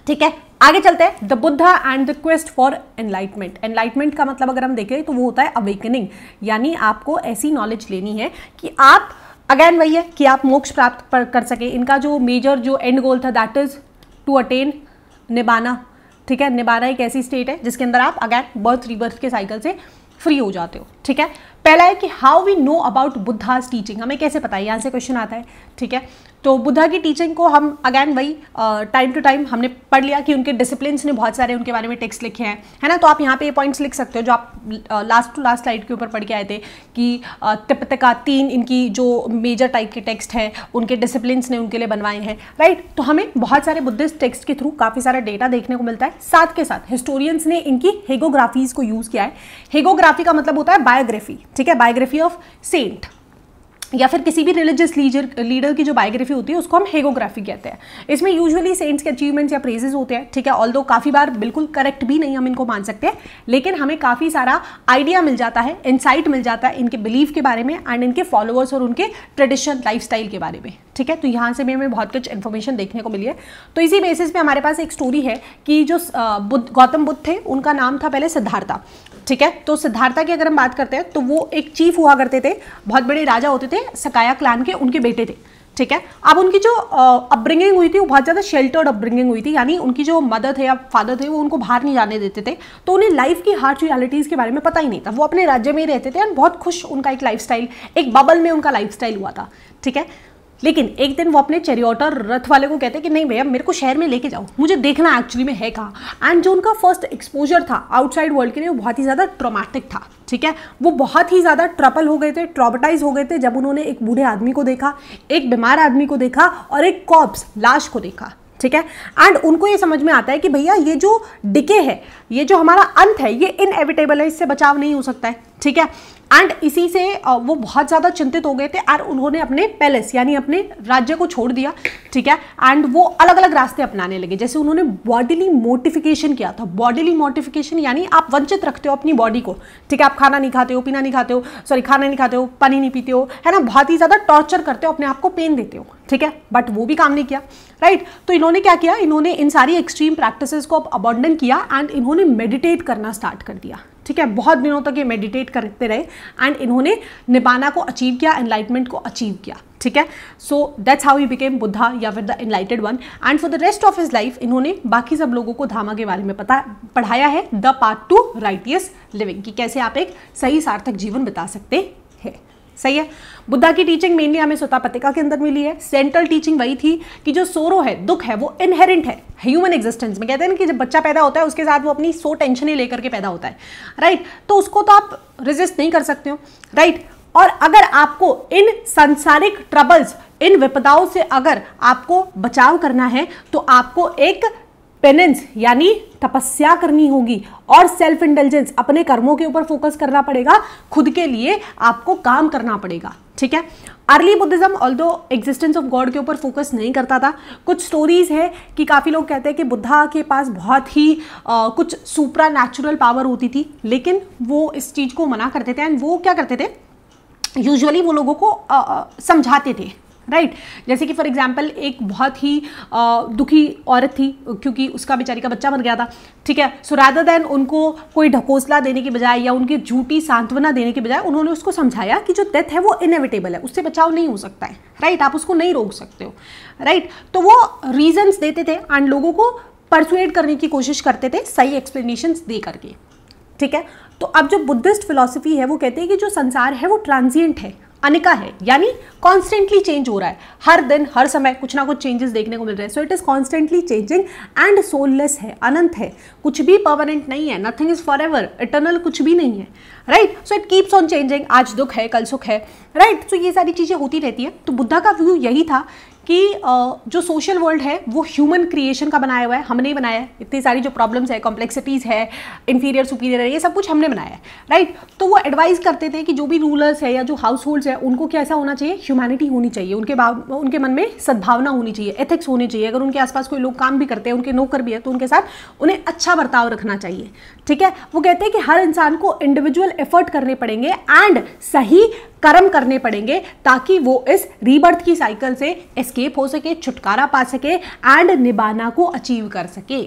ठीक है। आगे चलते हैं। The Buddha and the quest for enlightenment. Enlightenment का मतलब अगर हम देखें तो वो होता है अवेकनिंग, यानी आपको ऐसी नॉलेज लेनी है कि आप, अगेन वही है कि आप मोक्ष प्राप्त कर सके। इनका जो मेजर जो एंड गोल था that is to attain nibbana, ठीक है। निबाना एक ऐसी स्टेट है जिसके अंदर आप अगेन बर्थ रीबर्थ के साइकिल से फ्री हो जाते हो, ठीक है। पहला है कि how we know about Buddha's teaching, हमें कैसे पता है, यहाँ से क्वेश्चन आता है, ठीक है। तो बुद्धा की टीचिंग को हम अगेन वही टाइम टू टाइम हमने पढ़ लिया कि उनके डिसिप्लिन्स ने बहुत सारे उनके बारे में टेक्स्ट लिखे हैं, है ना। तो आप यहाँ पे ये पॉइंट्स लिख सकते हो जो आप लास्ट टू लास्ट स्लाइड के ऊपर पढ़ के आए थे कि तिप्तका तीन इनकी जो मेजर टाइप के टेक्स्ट हैं उनके डिसिप्लिन्स ने उनके लिए बनवाए हैं, राइट। तो हमें बहुत सारे बुद्धिस्ट टेक्स्ट के थ्रू काफ़ी सारा डेटा देखने को मिलता है। साथ के साथ हिस्टोरियंस ने इनकी हेगोग्राफीज़ को यूज़ किया है। हेगोग्राफी का मतलब होता है बायोग्राफी, ठीक है, बायोग्राफी ऑफ सेंट या फिर किसी भी रिलीजियस लीडर लीडर की जो बायोग्राफी होती है उसको हम हेगोग्राफी कहते हैं। इसमें यूजुअली सेंट्स के अचीवमेंट्स या प्रेजेस होते हैं, ठीक है। ऑल्दो काफ़ी बार बिल्कुल करेक्ट भी नहीं हम इनको मान सकते, लेकिन हमें काफ़ी सारा आइडिया मिल जाता है, इंसाइट मिल जाता है इनके बिलीफ के बारे में एंड इनके फॉलोअर्स और उनके ट्रेडिशन लाइफस्टाइल के बारे में, ठीक है। तो यहाँ से भी हमें बहुत कुछ इन्फॉर्मेशन देखने को मिली है। तो इसी बेसिस पे हमारे पास एक स्टोरी है कि जो बुद्ध गौतम बुद्ध थे उनका नाम था पहले सिद्धार्था, ठीक है। तो सिद्धार्था की अगर हम बात करते हैं तो वो एक चीफ हुआ करते थे, बहुत बड़े राजा होते थे, सकाया क्लान के उनके बेटे थे, ठीक है। अब उनकी जो अपब्रिंगिंग हुई थी वो बहुत ज़्यादा शेल्टर्ड अपब्रिंगिंग हुई थी, यानी उनकी जो मदर थे या फादर थे वो उनको बाहर नहीं जाने देते थे, तो उन्हें लाइफ की हार्ड रियलिटीज़ के बारे में पता ही नहीं था। वो अपने राज्य में ही रहते थे और बहुत खुश उनका एक लाइफस्टाइल, एक बबल में उनका लाइफस्टाइल हुआ था, ठीक है। लेकिन एक दिन वो अपने चैरियोटर रथ वाले को कहते हैं कि नहीं भैया मेरे को शहर में लेके जाओ, मुझे देखना एक्चुअली में है कहाँ। एंड जो उनका फर्स्ट एक्सपोजर था आउटसाइड वर्ल्ड के लिए वो बहुत ही ज़्यादा ट्रॉमेटिक था, ठीक है। वो बहुत ही ज़्यादा ट्रबल हो गए थे, ट्रॉमेटाइज हो गए थे जब उन्होंने एक बूढ़े आदमी को देखा, एक बीमार आदमी को देखा और एक कॉर्प्स लाश को देखा, ठीक है। एंड उनको ये समझ में आता है कि भैया ये जो डिके है, ये जो हमारा अंत है, ये इनएविटेबल है, इससे बचाव नहीं हो सकता है, ठीक है। एंड इसी से वो बहुत ज़्यादा चिंतित हो गए थे और उन्होंने अपने पैलेस यानी अपने राज्य को छोड़ दिया, ठीक है। एंड वो अलग अलग रास्ते अपनाने लगे, जैसे उन्होंने बॉडीली मोटिफिकेशन किया था। बॉडीली मोटिफिकेशन यानी आप वंचित रखते हो अपनी बॉडी को, ठीक है। आप खाना नहीं खाते हो, पीना नहीं खाते हो, सॉरी खाना नहीं खाते हो, पानी नहीं पीते हो, है ना, बहुत ही ज़्यादा टॉर्चर करते हो, अपने आप को पेन देते हो, ठीक है। बट वो भी काम नहीं किया, राइट। तो इन्होंने क्या किया, इन्होंने इन सारी एक्सट्रीम प्रैक्टिसेस को अबॉन्डन किया एंड इन्होंने मेडिटेट करना स्टार्ट कर दिया, ठीक है। बहुत दिनों तक ये मेडिटेट करते रहे एंड इन्होंने निबाना को अचीव किया, एनलाइटमेंट को अचीव किया, ठीक है। So that's how he became Buddha या फिर the enlightened one. And for the rest of his life इन्होंने बाकी सब लोगों को धामा के बारे में पता पढ़ाया है, the path to righteous living, कि कैसे आप एक सही सार्थक जीवन बिता सकते हैं, सही है। बुद्धा की टीचिंग मेनली हमें सोतापत्तिका के अंदर मिली है। सेंट्रल टीचिंग वही थी कि जो सोरो है, दुख है, वो इनहेरेंट है ह्यूमन एग्जिस्टेंस में। कहते हैं ना कि जब बच्चा पैदा होता है उसके साथ वो अपनी सो टेंशनें लेकर के पैदा होता है, राइट। तो उसको तो आप रेजिस्ट नहीं कर सकते हो, राइट। और अगर आपको इन सांसारिक ट्रबल्स, इन विपदाओं से अगर आपको बचाव करना है तो आपको एक पेनेंस यानी तपस्या करनी होगी और सेल्फ इंटेलिजेंस, अपने कर्मों के ऊपर फोकस करना पड़ेगा, खुद के लिए आपको काम करना पड़ेगा, ठीक है। Early Buddhism although existence of God के ऊपर फोकस नहीं करता था। कुछ स्टोरीज़ है कि काफ़ी लोग कहते हैं कि बुद्धा के पास बहुत ही आ, कुछ सुप्रा नेचुरल पावर होती थी, लेकिन वो इस चीज़ को मना करते थे एंड वो क्या करते थे, यूजुअली वो लोगों को समझाते थे, राइट right. जैसे कि फॉर एग्जाम्पल एक बहुत ही आ, दुखी औरत थी क्योंकि उसका बेचारी का बच्चा मर गया था, ठीक है। सो रादर देन उनको कोई ढकोसला देने के बजाय या उनकी झूठी सांत्वना देने के बजाय उन्होंने उसको समझाया कि जो डेथ है वो इनएविटेबल है, उससे बचाव नहीं हो सकता है, राइट right. आप उसको नहीं रोक सकते हो, राइट right. तो वो रीजन्स देते थे एंड लोगों को परसुएट करने की कोशिश करते थे सही एक्सप्लेनेशंस दे करके, ठीक है। तो अब जो बुद्धिस्ट फिलॉसफी है वो कहते हैं कि जो संसार है वो ट्रांजिएंट है, अनिका है, यानी कॉन्स्टेंटली चेंज हो रहा है, हर दिन हर समय कुछ ना कुछ चेंजेस देखने को मिल रहे हैं। So it is constantly changing and soulless है, अनंत है, कुछ भी परमानेंट नहीं है, nothing is for ever, eternal कुछ भी नहीं है, right. So it keeps on changing, आज दुख है कल सुख है, राइट right? सो so ये सारी चीज़ें होती रहती हैं। तो बुद्धा का व्यू यही था कि जो सोशल वर्ल्ड है वो ह्यूमन क्रिएशन का बनाया हुआ है, हमने ही बनाया है। इतनी सारी जो प्रॉब्लम्स है, कॉम्प्लेक्सिटीज़ है, इंफीरियर सुपीरियर है, ये सब कुछ हमने बनाया है, राइट। तो वो एडवाइस करते थे कि जो भी रूलर्स है या जो हाउस होल्ड्स है उनको कैसा होना चाहिए, ह्यूमैनिटी होनी चाहिए, उनके भाव उनके मन में सद्भावना होनी चाहिए, एथिक्स होनी चाहिए। अगर उनके आसपास कोई लोग काम भी करते हैं, उनके नौकर भी है, तो उनके साथ उन्हें अच्छा बर्ताव रखना चाहिए, ठीक है। वो कहते हैं कि हर इंसान को इंडिविजुअल एफर्ट करने पड़ेंगे एंड सही कर्म करने पड़ेंगे ताकि वो इस रीबर्थ की साइकिल से एस्केप हो सके, छुटकारा पा सके एंड निबाना को अचीव कर सके,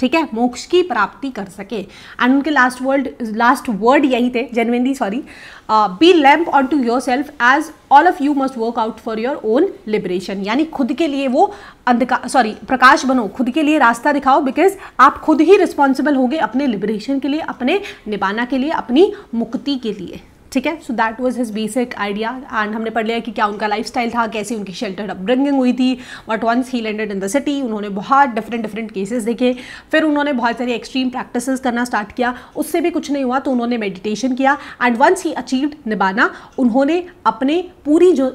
ठीक है, मोक्ष की प्राप्ति कर सके। एंड उनके लास्ट वर्ड लास्ट वर्ड यही थे, genuinely sorry, be lamp on to yourself as all of you must work out for your own liberation, यानी खुद के लिए वो अंधकार सॉरी प्रकाश बनो, खुद के लिए रास्ता दिखाओ, बिकॉज आप खुद ही रिस्पॉन्सिबल होगे अपने लिबरेशन के लिए, अपने निबाना के लिए, अपनी मुक्ति के लिए, ठीक है, so that was his basic idea. And हमने पढ़ लिया कि क्या उनका लाइफस्टाइल था, कैसे उनकी शेल्टर्ड अपब्रिंगिंग हुई थी। But once he landed in the city, उन्होंने बहुत डिफरेंट डिफरेंट केसेस देखे, फिर उन्होंने बहुत सारी एक्सट्रीम प्रैक्टिसेस करना स्टार्ट किया, उससे भी कुछ नहीं हुआ तो उन्होंने मेडिटेशन किया। एंड वंस ही अचीव्ड निबाना, उन्होंने अपने पूरी जो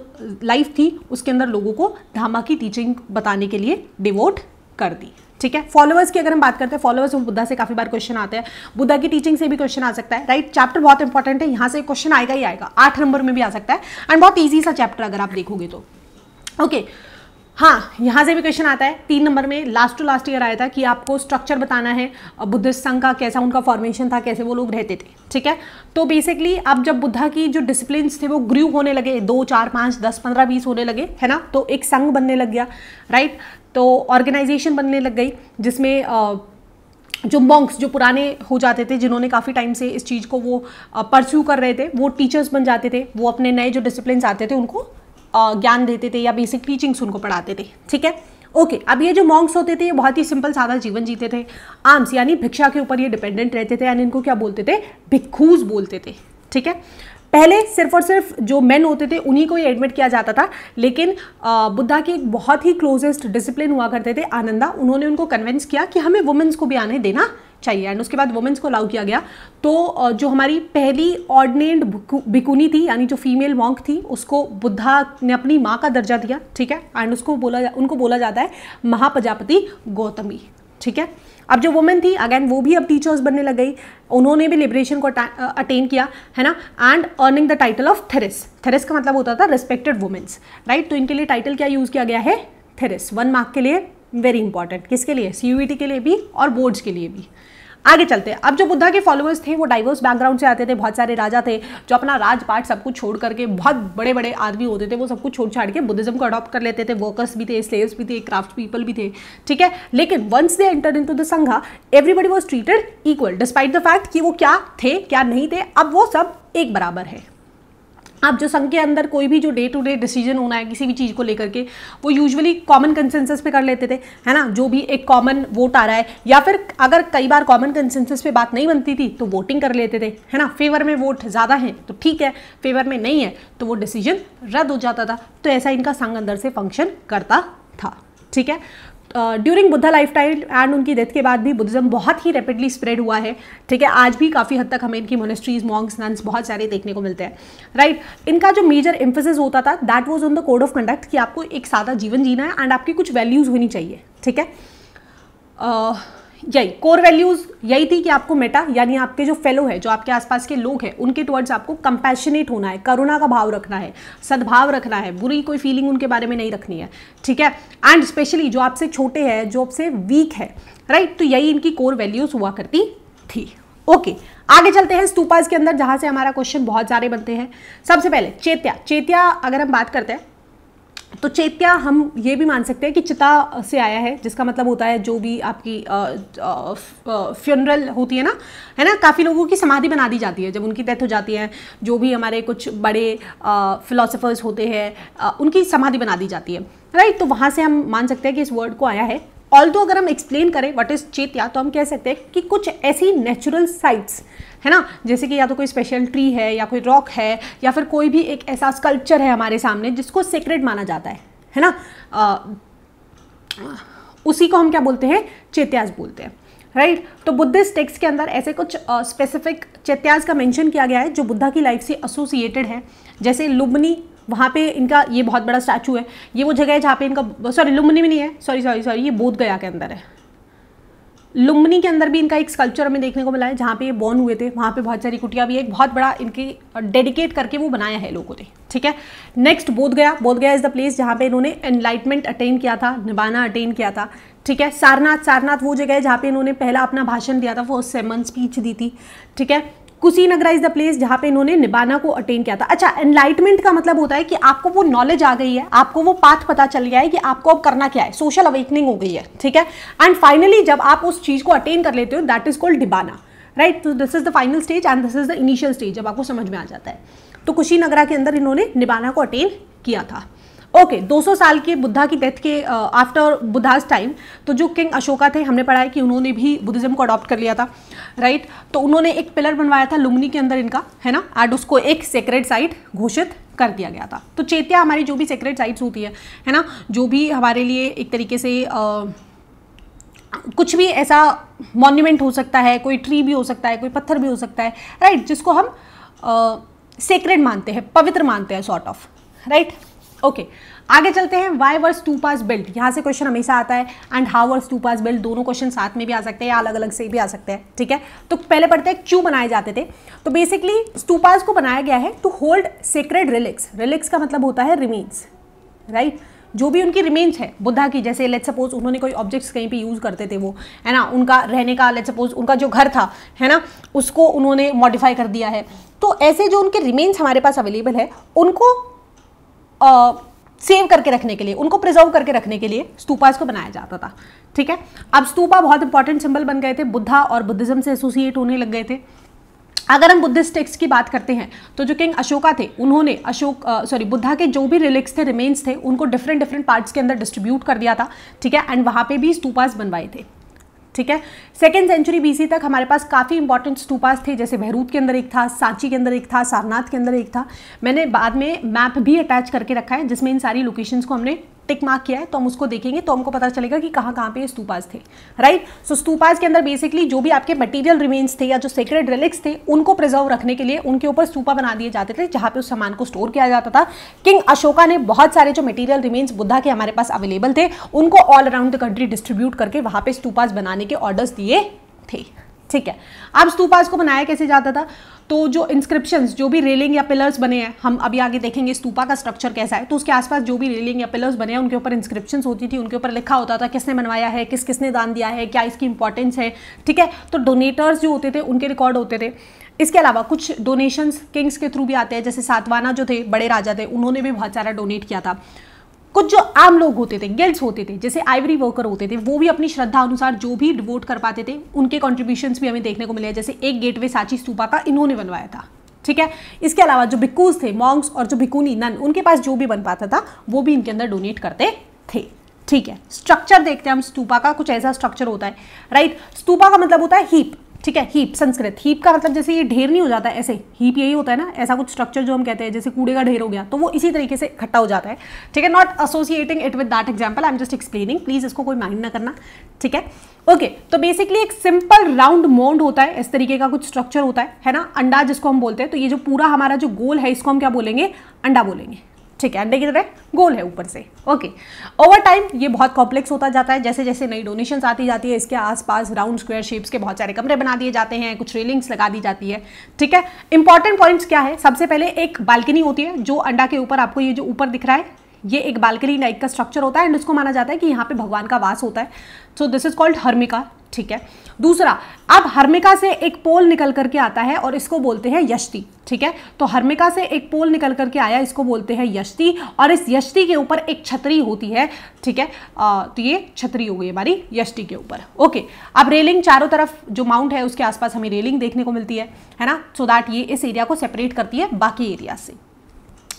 लाइफ थी उसके अंदर लोगों को धामा की टीचिंग बताने के लिए डिवोट कर दी। ठीक है, फॉलोअर्स की अगर हम बात करते हैं, फॉलोअर्स में बुद्धा से काफी बार क्वेश्चन आते हैं, बुद्धा की टीचिंग से भी क्वेश्चन आ सकता है, राइट। चैप्टर बहुत इंपॉर्टेंट है, यहाँ से क्वेश्चन आएगा ही आएगा, आठ नंबर में भी आ सकता है। एंड बहुत ईजी सा चैप्टर अगर आप देखोगे तो ओके okay. हाँ, यहाँ से भी क्वेश्चन आता है, तीन नंबर में लास्ट टू लास्ट ईयर आया था कि आपको स्ट्रक्चर बताना है बुद्धिस्ट संघ का, कैसा उनका फॉर्मेशन था, कैसे वो लोग रहते थे। ठीक है, तो बेसिकली अब जब बुद्धा की जो डिसिप्लिन्स थे वो ग्रू होने लगे, दो चार पाँच दस पंद्रह बीस होने लगे, है ना, तो एक संघ बनने लग गया, राइट। तो ऑर्गेनाइजेशन बनने लग गई जिसमें आ, जो मॉन्क्स जो पुराने हो जाते थे, जिन्होंने काफ़ी टाइम से इस चीज़ को वो परस्यू कर रहे थे, वो टीचर्स बन जाते थे, वो अपने नए जो डिसिप्लिन्स आते थे उनको ज्ञान देते थे या बेसिक टीचिंग्स उनको पढ़ाते थे। ठीक है, ओके okay, अब ये जो मॉन्क्स होते थे ये बहुत ही सिंपल सादा जीवन जीते थे, आर्म्स यानी भिक्षा के ऊपर ये डिपेंडेंट रहते थे, यानी इनको क्या बोलते थे, भिक्खूस बोलते थे। ठीक है, पहले सिर्फ और सिर्फ जो मेन होते थे उन्हीं को ये एडमिट किया जाता था, लेकिन बुद्धा के एक बहुत ही क्लोजेस्ट डिसिप्लिन हुआ करते थे आनंदा, उन्होंने उनको कन्विंस किया कि हमें वुमेन्स को भी आने देना चाहिए। एंड उसके बाद वुमेन्स को अलाउ किया गया, तो जो हमारी पहली ऑर्डिनेट भिकुनी थी यानी जो फीमेल मॉन्क थी उसको बुद्धा ने अपनी माँ का दर्जा दिया। ठीक है, एंड उसको बोला उनको बोला जाता है महाप्रजापति गौतमी। ठीक है, अब जो वुमेन थी अगेन वो भी अब टीचर्स बनने लग गई, उन्होंने भी लिबरेशन को अटेन किया, है ना, and earning the title of Therese. Therese का मतलब होता था रिस्पेक्टेड वुमेन्स, राइट। तो इनके लिए टाइटल क्या यूज़ किया गया है, थेरेस, वन मार्क के लिए, वेरी इंपॉर्टेंट, किसके लिए, सीयूईटी के लिए भी और बोर्ड्स के लिए भी। आगे चलते हैं, अब जो बुद्धा के फॉलोअर्स थे वो डाइवर्स बैकग्राउंड से आते थे, बहुत सारे राजा थे जो अपना राजपाट सब कुछ छोड़ करके, बहुत बड़े बड़े आदमी होते थे वो सब कुछ छोड़ छाड़ के बुद्धिज्म को अडॉप्ट कर लेते थे, वर्कर्स भी थे, स्लेव्स भी थे, क्राफ्ट पीपल भी थे। ठीक है, लेकिन once they enter into the संघा everybody was treated equal, despite the fact कि वो क्या थे क्या नहीं थे, अब वो सब एक बराबर है। आप जो संघ के अंदर कोई भी जो डे टू डे डिसीजन होना है किसी भी चीज़ को लेकर के वो यूजुअली कॉमन कंसेंसस पे कर लेते थे, है ना, जो भी एक कॉमन वोट आ रहा है, या फिर अगर कई बार कॉमन कंसेंसस पे बात नहीं बनती थी तो वोटिंग कर लेते थे, है ना, फेवर में वोट ज़्यादा है तो ठीक है, फेवर में नहीं है तो वो डिसीजन रद्द हो जाता था। तो ऐसा इनका संघ अंदर से फंक्शन करता था। ठीक है, during Buddha life time and उनकी डेथ के बाद भी बुद्धिज्म बहुत ही रैपिडली स्प्रेड हुआ है। ठीक है, आज भी काफ़ी हद तक हमें इनकी मोनेस्ट्रीज, मॉन्क्स, नंस बहुत सारे देखने को मिलते हैं, राइट। इनका जो मेजर एम्फेसिस होता था that was on the code of conduct, कि आपको एक सादा जीवन जीना है एंड आपकी कुछ वैल्यूज़ होनी चाहिए। ठीक है, uh, यही कोर वैल्यूज़ यही थी कि आपको मेटा यानी आपके जो फेलो है, जो आपके आसपास के लोग हैं, उनके टुवर्ड्स आपको कंपैशनेट होना है, करुणा का भाव रखना है, सद्भाव रखना है, बुरी कोई फीलिंग उनके बारे में नहीं रखनी है। ठीक है, एंड स्पेशली जो आपसे छोटे हैं, जो आपसे वीक है, राइट, तो यही इनकी कोर वैल्यूज़ हुआ करती थी। ओके okay, आगे चलते हैं स्तूपास के अंदर, जहाँ से हमारा क्वेश्चन बहुत सारे बनते हैं। सबसे पहले चैत्या, चैत्या अगर हम बात करते हैं तो चैत्या हम ये भी मान सकते हैं कि चिता से आया है, जिसका मतलब होता है जो भी आपकी फ्यूनरल होती है ना, है ना, काफ़ी लोगों की समाधि बना दी जाती है जब उनकी डेथ हो जाती है, जो भी हमारे कुछ बड़े फिलोसोफर्स होते हैं उनकी समाधि बना दी जाती है, राइट। तो वहाँ से हम मान सकते हैं कि इस वर्ड को आया है। ऑल दो अगर हम एक्सप्लेन करें व्हाट इज़ चैत्या, तो हम कह सकते हैं कि कुछ ऐसी नेचुरल साइट्स, है ना, जैसे कि या तो कोई स्पेशल ट्री है या कोई रॉक है या फिर कोई भी एक ऐसा स्कल्पचर है हमारे सामने जिसको सेक्रेड माना जाता है, है ना, आ, उसी को हम क्या बोलते हैं, चैत्यास बोलते हैं, राइट। तो बुद्धिस्ट टेक्स्ट के अंदर ऐसे कुछ स्पेसिफिक चैत्यास का मेंशन किया गया है जो बुद्धा की लाइफ से एसोसिएटेड है, जैसे लुम्बिनी, वहाँ पे इनका ये बहुत बड़ा स्टैचू है, ये वो जगह है जहाँ पे इनका, सॉरी लुम्बिनी में नहीं है, सॉरी सॉरी सॉरी ये बोधगया के अंदर है, लुम्बिनी के अंदर भी इनका एक स्कल्पचर हमें देखने को मिला है जहाँ पे ये बॉर्न हुए थे, वहाँ पे बहुत सारी कुटिया भी, एक बहुत बड़ा इनके डेडिकेट करके वो बनाया है लोगों ने। ठीक है, next Bodhgaya, Bodhgaya is the place जहाँ पे इन्होंने एनलाइटमेंट अटेन किया था, निबाना अटेन किया था। ठीक है, सारनाथ, सारनाथ वो जगह है जहाँ पे इन्होंने पहला अपना भाषण दिया था, वो सेमन स्पीच दी थी। ठीक है, कुशीनगरा इज द प्लेस जहाँ पे इन्होंने निबाना को अटेन किया था। अच्छा, एनलाइटमेंट का मतलब होता है कि आपको वो नॉलेज आ गई है, आपको वो पाथ पता चल गया है कि आपको अब करना क्या है, सोशल अवेकनिंग हो गई है। ठीक है, एंड फाइनली जब आप उस चीज़ को अटेन कर लेते हो दैट इज कॉल्ड निबाना, राइट। तो this is the final stage and this is the initial stage, जब आपको समझ में आ जाता है। तो कुशीनगरा के अंदर इन्होंने निबाना को अटेन किया था। ओके, दो सौ साल के बुद्धा की डेथ के आफ्टर बुद्धाज टाइम तो जो किंग अशोका थे, हमने पढ़ा है कि उन्होंने भी बुद्धिज्म को अडॉप्ट कर लिया था, राइट। तो उन्होंने एक पिलर बनवाया था लुम्बिनी के अंदर इनका, है ना, एंड उसको एक सेक्रेड साइट घोषित कर दिया गया था। तो चेतिया हमारी जो भी सेक्रेड साइट्स होती है, है ना, जो भी हमारे लिए एक तरीके से आ, कुछ भी ऐसा मॉन्यूमेंट हो सकता है, कोई ट्री भी हो सकता है, कोई पत्थर भी हो सकता है, राइट, जिसको हम आ, सेक्रेड मानते हैं, पवित्र मानते हैं, सॉर्ट ऑफ, राइट। ओके, आगे चलते हैं। वाई वर स्तूपास बिल्ट, यहाँ से क्वेश्चन हमेशा आता है, and how were stupas built, दोनों क्वेश्चन साथ में भी आ सकते हैं या अलग अलग से भी आ सकते हैं, ठीक है। तो पहले पढ़ते हैं क्यों बनाए जाते थे। तो बेसिकली स्तूपास को बनाया गया है to hold sacred relics. Relics का मतलब होता है रिमेन्स, राइट right? जो भी उनकी रिमेन्स है बुद्धा की, जैसे लेट्स सपोज उन्होंने कोई ऑब्जेक्ट्स कहीं पे यूज़ करते थे वो, है ना, उनका रहने का, लेट्स सपोज उनका जो घर था, है ना, उसको उन्होंने मॉडिफाई कर दिया है। तो ऐसे जो उनके रिमेन्स हमारे पास अवेलेबल है उनको आ, सेव करके रखने के लिए, उनको प्रिजर्व करके रखने के लिए स्तूपास को बनाया जाता था, ठीक है। अब स्तूपा बहुत इंपॉर्टेंट सिंबल बन गए थे, बुद्धा और बुद्धिज्म से एसोसिएट होने लग गए थे। अगर हम बुद्धिस्ट टेक्स्ट की बात करते हैं तो जो किंग अशोका थे उन्होंने अशोक सॉरी बुद्धा के जो भी रिलिक्स थे, रिमेन्स थे, उनको डिफरेंट डिफरेंट पार्ट्स के अंदर डिस्ट्रीब्यूट कर दिया था, ठीक है, एंड वहाँ पे भी स्तूपास बनवाए थे, ठीक है। सेकेंड सेंचुरी बीसी तक हमारे पास काफ़ी इंपॉर्टेंट स्तूपास थे, जैसे बहरूत के अंदर एक था, सांची के अंदर एक था, सारनाथ के अंदर एक था। मैंने बाद में मैप भी अटैच करके रखा है जिसमें इन सारी लोकेशंस को हमने टिक मार्क किया है, तो हम उसको देखेंगे तो हमको पता चलेगा कि कहाँ कहाँ पे स्तूपास थे, राइट। सो स्तूपास के अंदर बेसिकली जो भी आपके मटेरियल रिमेन्स थे या जो सेक्रेड रिलिक्स थे उनको प्रिजर्व रखने के लिए उनके ऊपर स्तूपा बना दिए जाते थे, जहाँ पे उस सामान को स्टोर किया जाता था। किंग अशोका ने बहुत सारे जो मटेरियल रिमेन्स बुद्धा के हमारे पास अवेलेबल थे उनको all around the country distribute करके वहाँ पे स्तूपास बनाने के ऑर्डर्स दिए थे, ठीक है। अब स्तूपास को बनाया कैसे जाता था, तो जो इंस्क्रिप्शंस, जो भी रेलिंग या पिलर्स बने हैं, हम अभी आगे देखेंगे स्तूपा का स्ट्रक्चर कैसा है, तो उसके आसपास जो भी रेलिंग या पिलर्स बने हैं उनके ऊपर इंस्क्रिप्शंस होती थी, उनके ऊपर लिखा होता था किसने बनवाया है, किस किसने दान दिया है, क्या इसकी इंपॉर्टेंस है, ठीक है। तो डोनेटर्स जो होते थे उनके रिकॉर्ड होते थे। इसके अलावा कुछ डोनेशंस किंग्स के थ्रू भी आते हैं, जैसे सातवाहना जो थे, बड़े राजा थे, उन्होंने भी बहुत सारा डोनेट किया था। कुछ जो आम लोग होते थे, गिल्ड्स होते थे, जैसे आइवरी वर्कर होते थे, वो भी अपनी श्रद्धा अनुसार जो भी डिवोट कर पाते थे उनके कॉन्ट्रीब्यूशंस भी हमें देखने को मिले हैं, जैसे एक गेटवे सांची स्तूपा का इन्होंने बनवाया था, ठीक है। इसके अलावा जो भिक्कूस थे, मॉन्क्स, और जो भिक्कूनी नन, उनके पास जो भी बन पाता था वो भी इनके अंदर डोनेट करते थे, ठीक है। स्ट्रक्चर देखते हैं हम स्तूपा का, कुछ ऐसा स्ट्रक्चर होता है, राइट। स्तूपा का मतलब होता है हीप, ठीक है, हीप संस्कृत, हीप का मतलब जैसे ये ढेर नहीं हो जाता ऐसे, हीप यही होता है ना, ऐसा कुछ स्ट्रक्चर जो हम कहते हैं जैसे कूड़े का ढेर हो गया, तो वो इसी तरीके से इकट्ठा हो जाता है, ठीक है। Not associating it with that example, I am just explaining, please इसको कोई माइंड ना करना, ठीक है। ओके, तो बेसिकली एक सिंपल राउंड मोंड होता है, इस तरीके का कुछ स्ट्रक्चर होता है, है ना, अंडा जिसको हम बोलते हैं। तो ये जो पूरा हमारा जो गोल है इसको हम क्या बोलेंगे, अंडा बोलेंगे, ठीक है, अंडे की तरह गोल है ऊपर से। ओके, ओवर टाइम ये बहुत कॉम्प्लेक्स होता जाता है, जैसे जैसे नई डोनेशंस आती जाती है इसके आसपास राउंड स्क्वायर शेप्स के बहुत सारे कमरे बना दिए जाते हैं, कुछ रेलिंग्स लगा दी जाती है, ठीक है। इंपॉर्टेंट पॉइंट्स क्या है, सबसे पहले एक बालकनी होती है जो अंडा के ऊपर, आपको ये जो ऊपर दिख रहा है ये एक बालकनी टाइप का स्ट्रक्चर होता है, एंड इसको माना जाता है कि यहाँ पे भगवान का वास होता है, so this is called harmika, ठीक है। दूसरा, अब हर्मिका से एक पोल निकल करके आता है और इसको बोलते हैं यशती, ठीक है। तो हर्मिका से एक पोल निकल करके आया, इसको बोलते हैं यशती, और इस यशती के ऊपर एक छतरी होती है, ठीक है। आ, तो ये छतरी हो गई हमारी यशती के ऊपर। ओके, अब रेलिंग चारों तरफ जो माउंट है उसके आसपास हमें रेलिंग देखने को मिलती है, है ना, सो दैट ये इस एरिया को सेपरेट करती है बाकी एरिया से।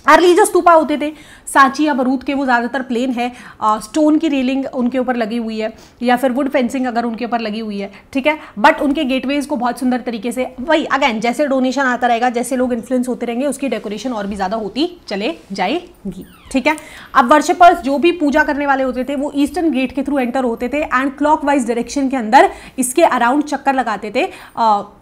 अर्ली जो स्तूपा होते थे सांची या बरूत के, वो ज़्यादातर प्लेन है, आ, स्टोन की रेलिंग उनके ऊपर लगी हुई है या फिर वुड फेंसिंग अगर उनके ऊपर लगी हुई है, ठीक है। बट उनके गेटवेज को बहुत सुंदर तरीके से, वही अगेन जैसे डोनेशन आता रहेगा, जैसे लोग इन्फ्लुएंस होते रहेंगे, उसकी डेकोरेशन और भी ज़्यादा होती चले जाएगी, ठीक है। अब वर्शिपर्स जो भी पूजा करने वाले होते थे वो ईस्टर्न गेट के थ्रू एंटर होते थे एंड क्लॉक वाइज डायरेक्शन के अंदर इसके अराउंड चक्कर लगाते थे,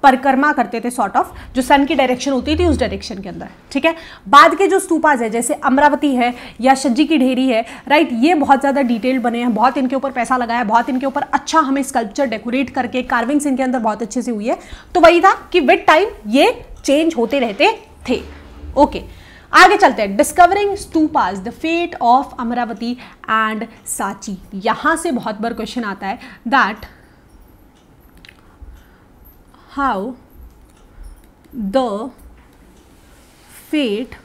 परिक्रमा करते थे, सॉर्ट ऑफ जो सन की डायरेक्शन होती थी उस डायरेक्शन के अंदर, ठीक है। बाद के जो स्तूपाज है जैसे अमरावती है या शज्जी की ढेरी है, राइट, ये बहुत ज़्यादा डिटेल्ड बने हैं, बहुत इनके ऊपर पैसा लगाया, बहुत इनके ऊपर अच्छा हमें स्कल्पचर डेकोरेट करके, कार्विंग्स इनके अंदर बहुत अच्छे से हुई है। तो वही था कि विद टाइम ये चेंज होते रहते थे। ओके, आगे चलते हैं। Discovering stupas, the fate of Amaravati and Sanchi. यहाँ से बहुत बार क्वेश्चन आता है that how the fate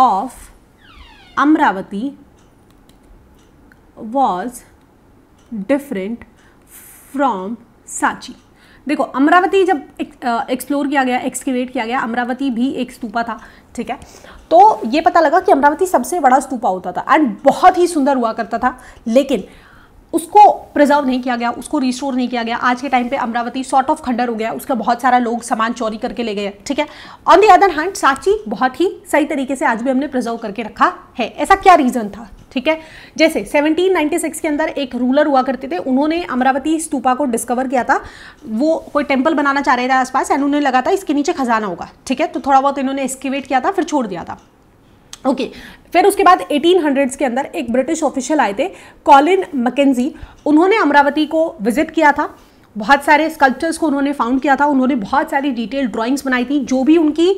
of Amravati was different from Sanchi, देखो अमरावती जब एक्सप्लोर किया गया, एक्सकेवेट किया गया, अमरावती भी एक स्तूपा था, ठीक है। तो ये पता लगा कि अमरावती सबसे बड़ा स्तूपा होता था एंड बहुत ही सुंदर हुआ करता था, लेकिन उसको प्रिजर्व नहीं किया गया, उसको रिस्टोर नहीं किया गया। आज के टाइम पे अमरावती सॉर्ट ऑफ खंडर हो गया, उसका बहुत सारा लोग सामान चोरी करके ले गए, ठीक है। On the other hand Sanchi बहुत ही सही तरीके से आज भी हमने प्रिजर्व करके रखा है। ऐसा क्या रीज़न था, ठीक है। जैसे सेवनटीन नाइंटी सिक्स के अंदर एक रूलर हुआ करते थे, उन्होंने अमरावती स्तूपा को डिस्कवर किया था। वो कोई टेम्पल बनाना चाह रहे थे आसपास एंड उन्हें लगा था इसके नीचे खजाना होगा, ठीक है। तो थोड़ा बहुत इन्होंने एक्सकेवेट किया था, फिर छोड़ दिया था, ओके okay. फिर उसके बाद एटीन हंड्रेड्स के अंदर एक ब्रिटिश ऑफिशियल आए थे कॉलिन मैकेंजी, उन्होंने अमरावती को विजिट किया था, बहुत सारे स्कल्पचर्स को उन्होंने फाउंड किया था, उन्होंने बहुत सारी डिटेल ड्राइंग्स बनाई थी, जो भी उनकी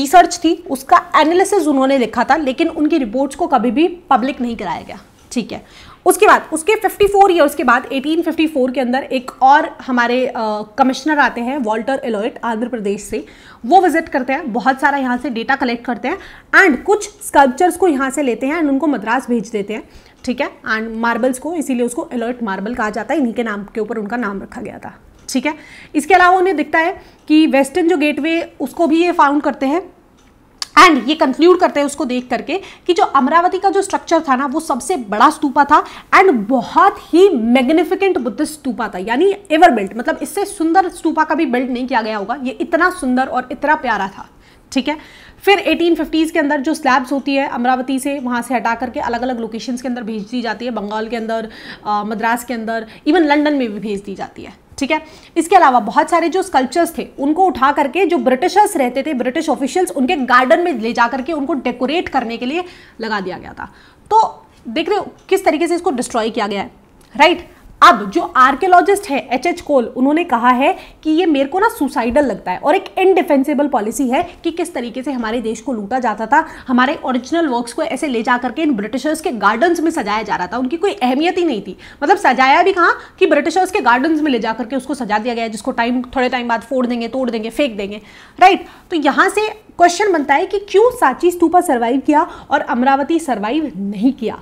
रिसर्च थी उसका एनालिसिस उन्होंने लिखा था, लेकिन उनकी रिपोर्ट्स को कभी भी पब्लिक नहीं कराया गया, ठीक है। उसके बाद उसके फिफ्टी फोर ईयर्स के बाद एटीन फिफ्टी फोर के अंदर एक और हमारे कमिश्नर आते हैं वॉल्टर एलोयट आंध्र प्रदेश से, वो विजिट करते हैं, बहुत सारा यहाँ से डेटा कलेक्ट करते हैं एंड कुछ स्कल्पचर्स को यहाँ से लेते हैं एंड उनको मद्रास भेज देते हैं, ठीक है। एंड मार्बल्स को, इसीलिए उसको एलोयट मार्बल कहा जाता है, इन्हीं के नाम के ऊपर उनका नाम रखा गया था, ठीक है। इसके अलावा उन्हें दिखता है कि वेस्टर्न जो गेटवे उसको भी ये फाउंड करते हैं एंड ये कंक्लूड करते हैं उसको देख करके कि जो अमरावती का जो स्ट्रक्चर था ना वो सबसे बड़ा स्तूपा था एंड बहुत ही मैग्निफिकेंट बुद्ध स्तूपा था, यानी एवर बिल्ट, मतलब इससे सुंदर स्तूपा का भी बिल्ड नहीं किया गया होगा, ये इतना सुंदर और इतना प्यारा था, ठीक है। फिर एटीन फिफ्टीज़ के अंदर जो स्लैब्स होती है अमरावती से, वहाँ से हटा करके अलग अलग लोकेशंस के अंदर भेज दी जाती है, बंगाल के अंदर, मद्रास के अंदर, इवन लंदन में भी भेज दी जाती है, ठीक है। इसके अलावा बहुत सारे जो स्कल्पचर्स थे उनको उठा करके जो ब्रिटिशर्स रहते थे, ब्रिटिश ऑफिशियल्स, उनके गार्डन में ले जा करके उनको डेकोरेट करने के लिए लगा दिया गया था। तो देख रहे हो किस तरीके से इसको डिस्ट्रॉय किया गया है, राइट। अब जो आर्कियोलॉजिस्ट है एच एच कोल, उन्होंने कहा है कि ये मेरे को ना सुसाइडल लगता है और एक इनडिफेंसिबल पॉलिसी है कि किस तरीके से हमारे देश को लूटा जाता था, हमारे ओरिजिनल वर्क्स को ऐसे ले जा करके इन ब्रिटिशर्स के गार्डन्स में सजाया जा रहा था, उनकी कोई अहमियत ही नहीं थी, मतलब सजाया भी कहाँ कि ब्रिटिशर्स के गार्डन्स में ले जा करके उसको सजा दिया गया, जिसको टाइम थोड़े टाइम बाद फोड़ देंगे, तोड़ देंगे, फेंक देंगे, राइट। तो यहाँ से क्वेश्चन बनता है कि क्यों सांची स्तूपा सर्वाइव किया और अमरावती सर्वाइव नहीं किया।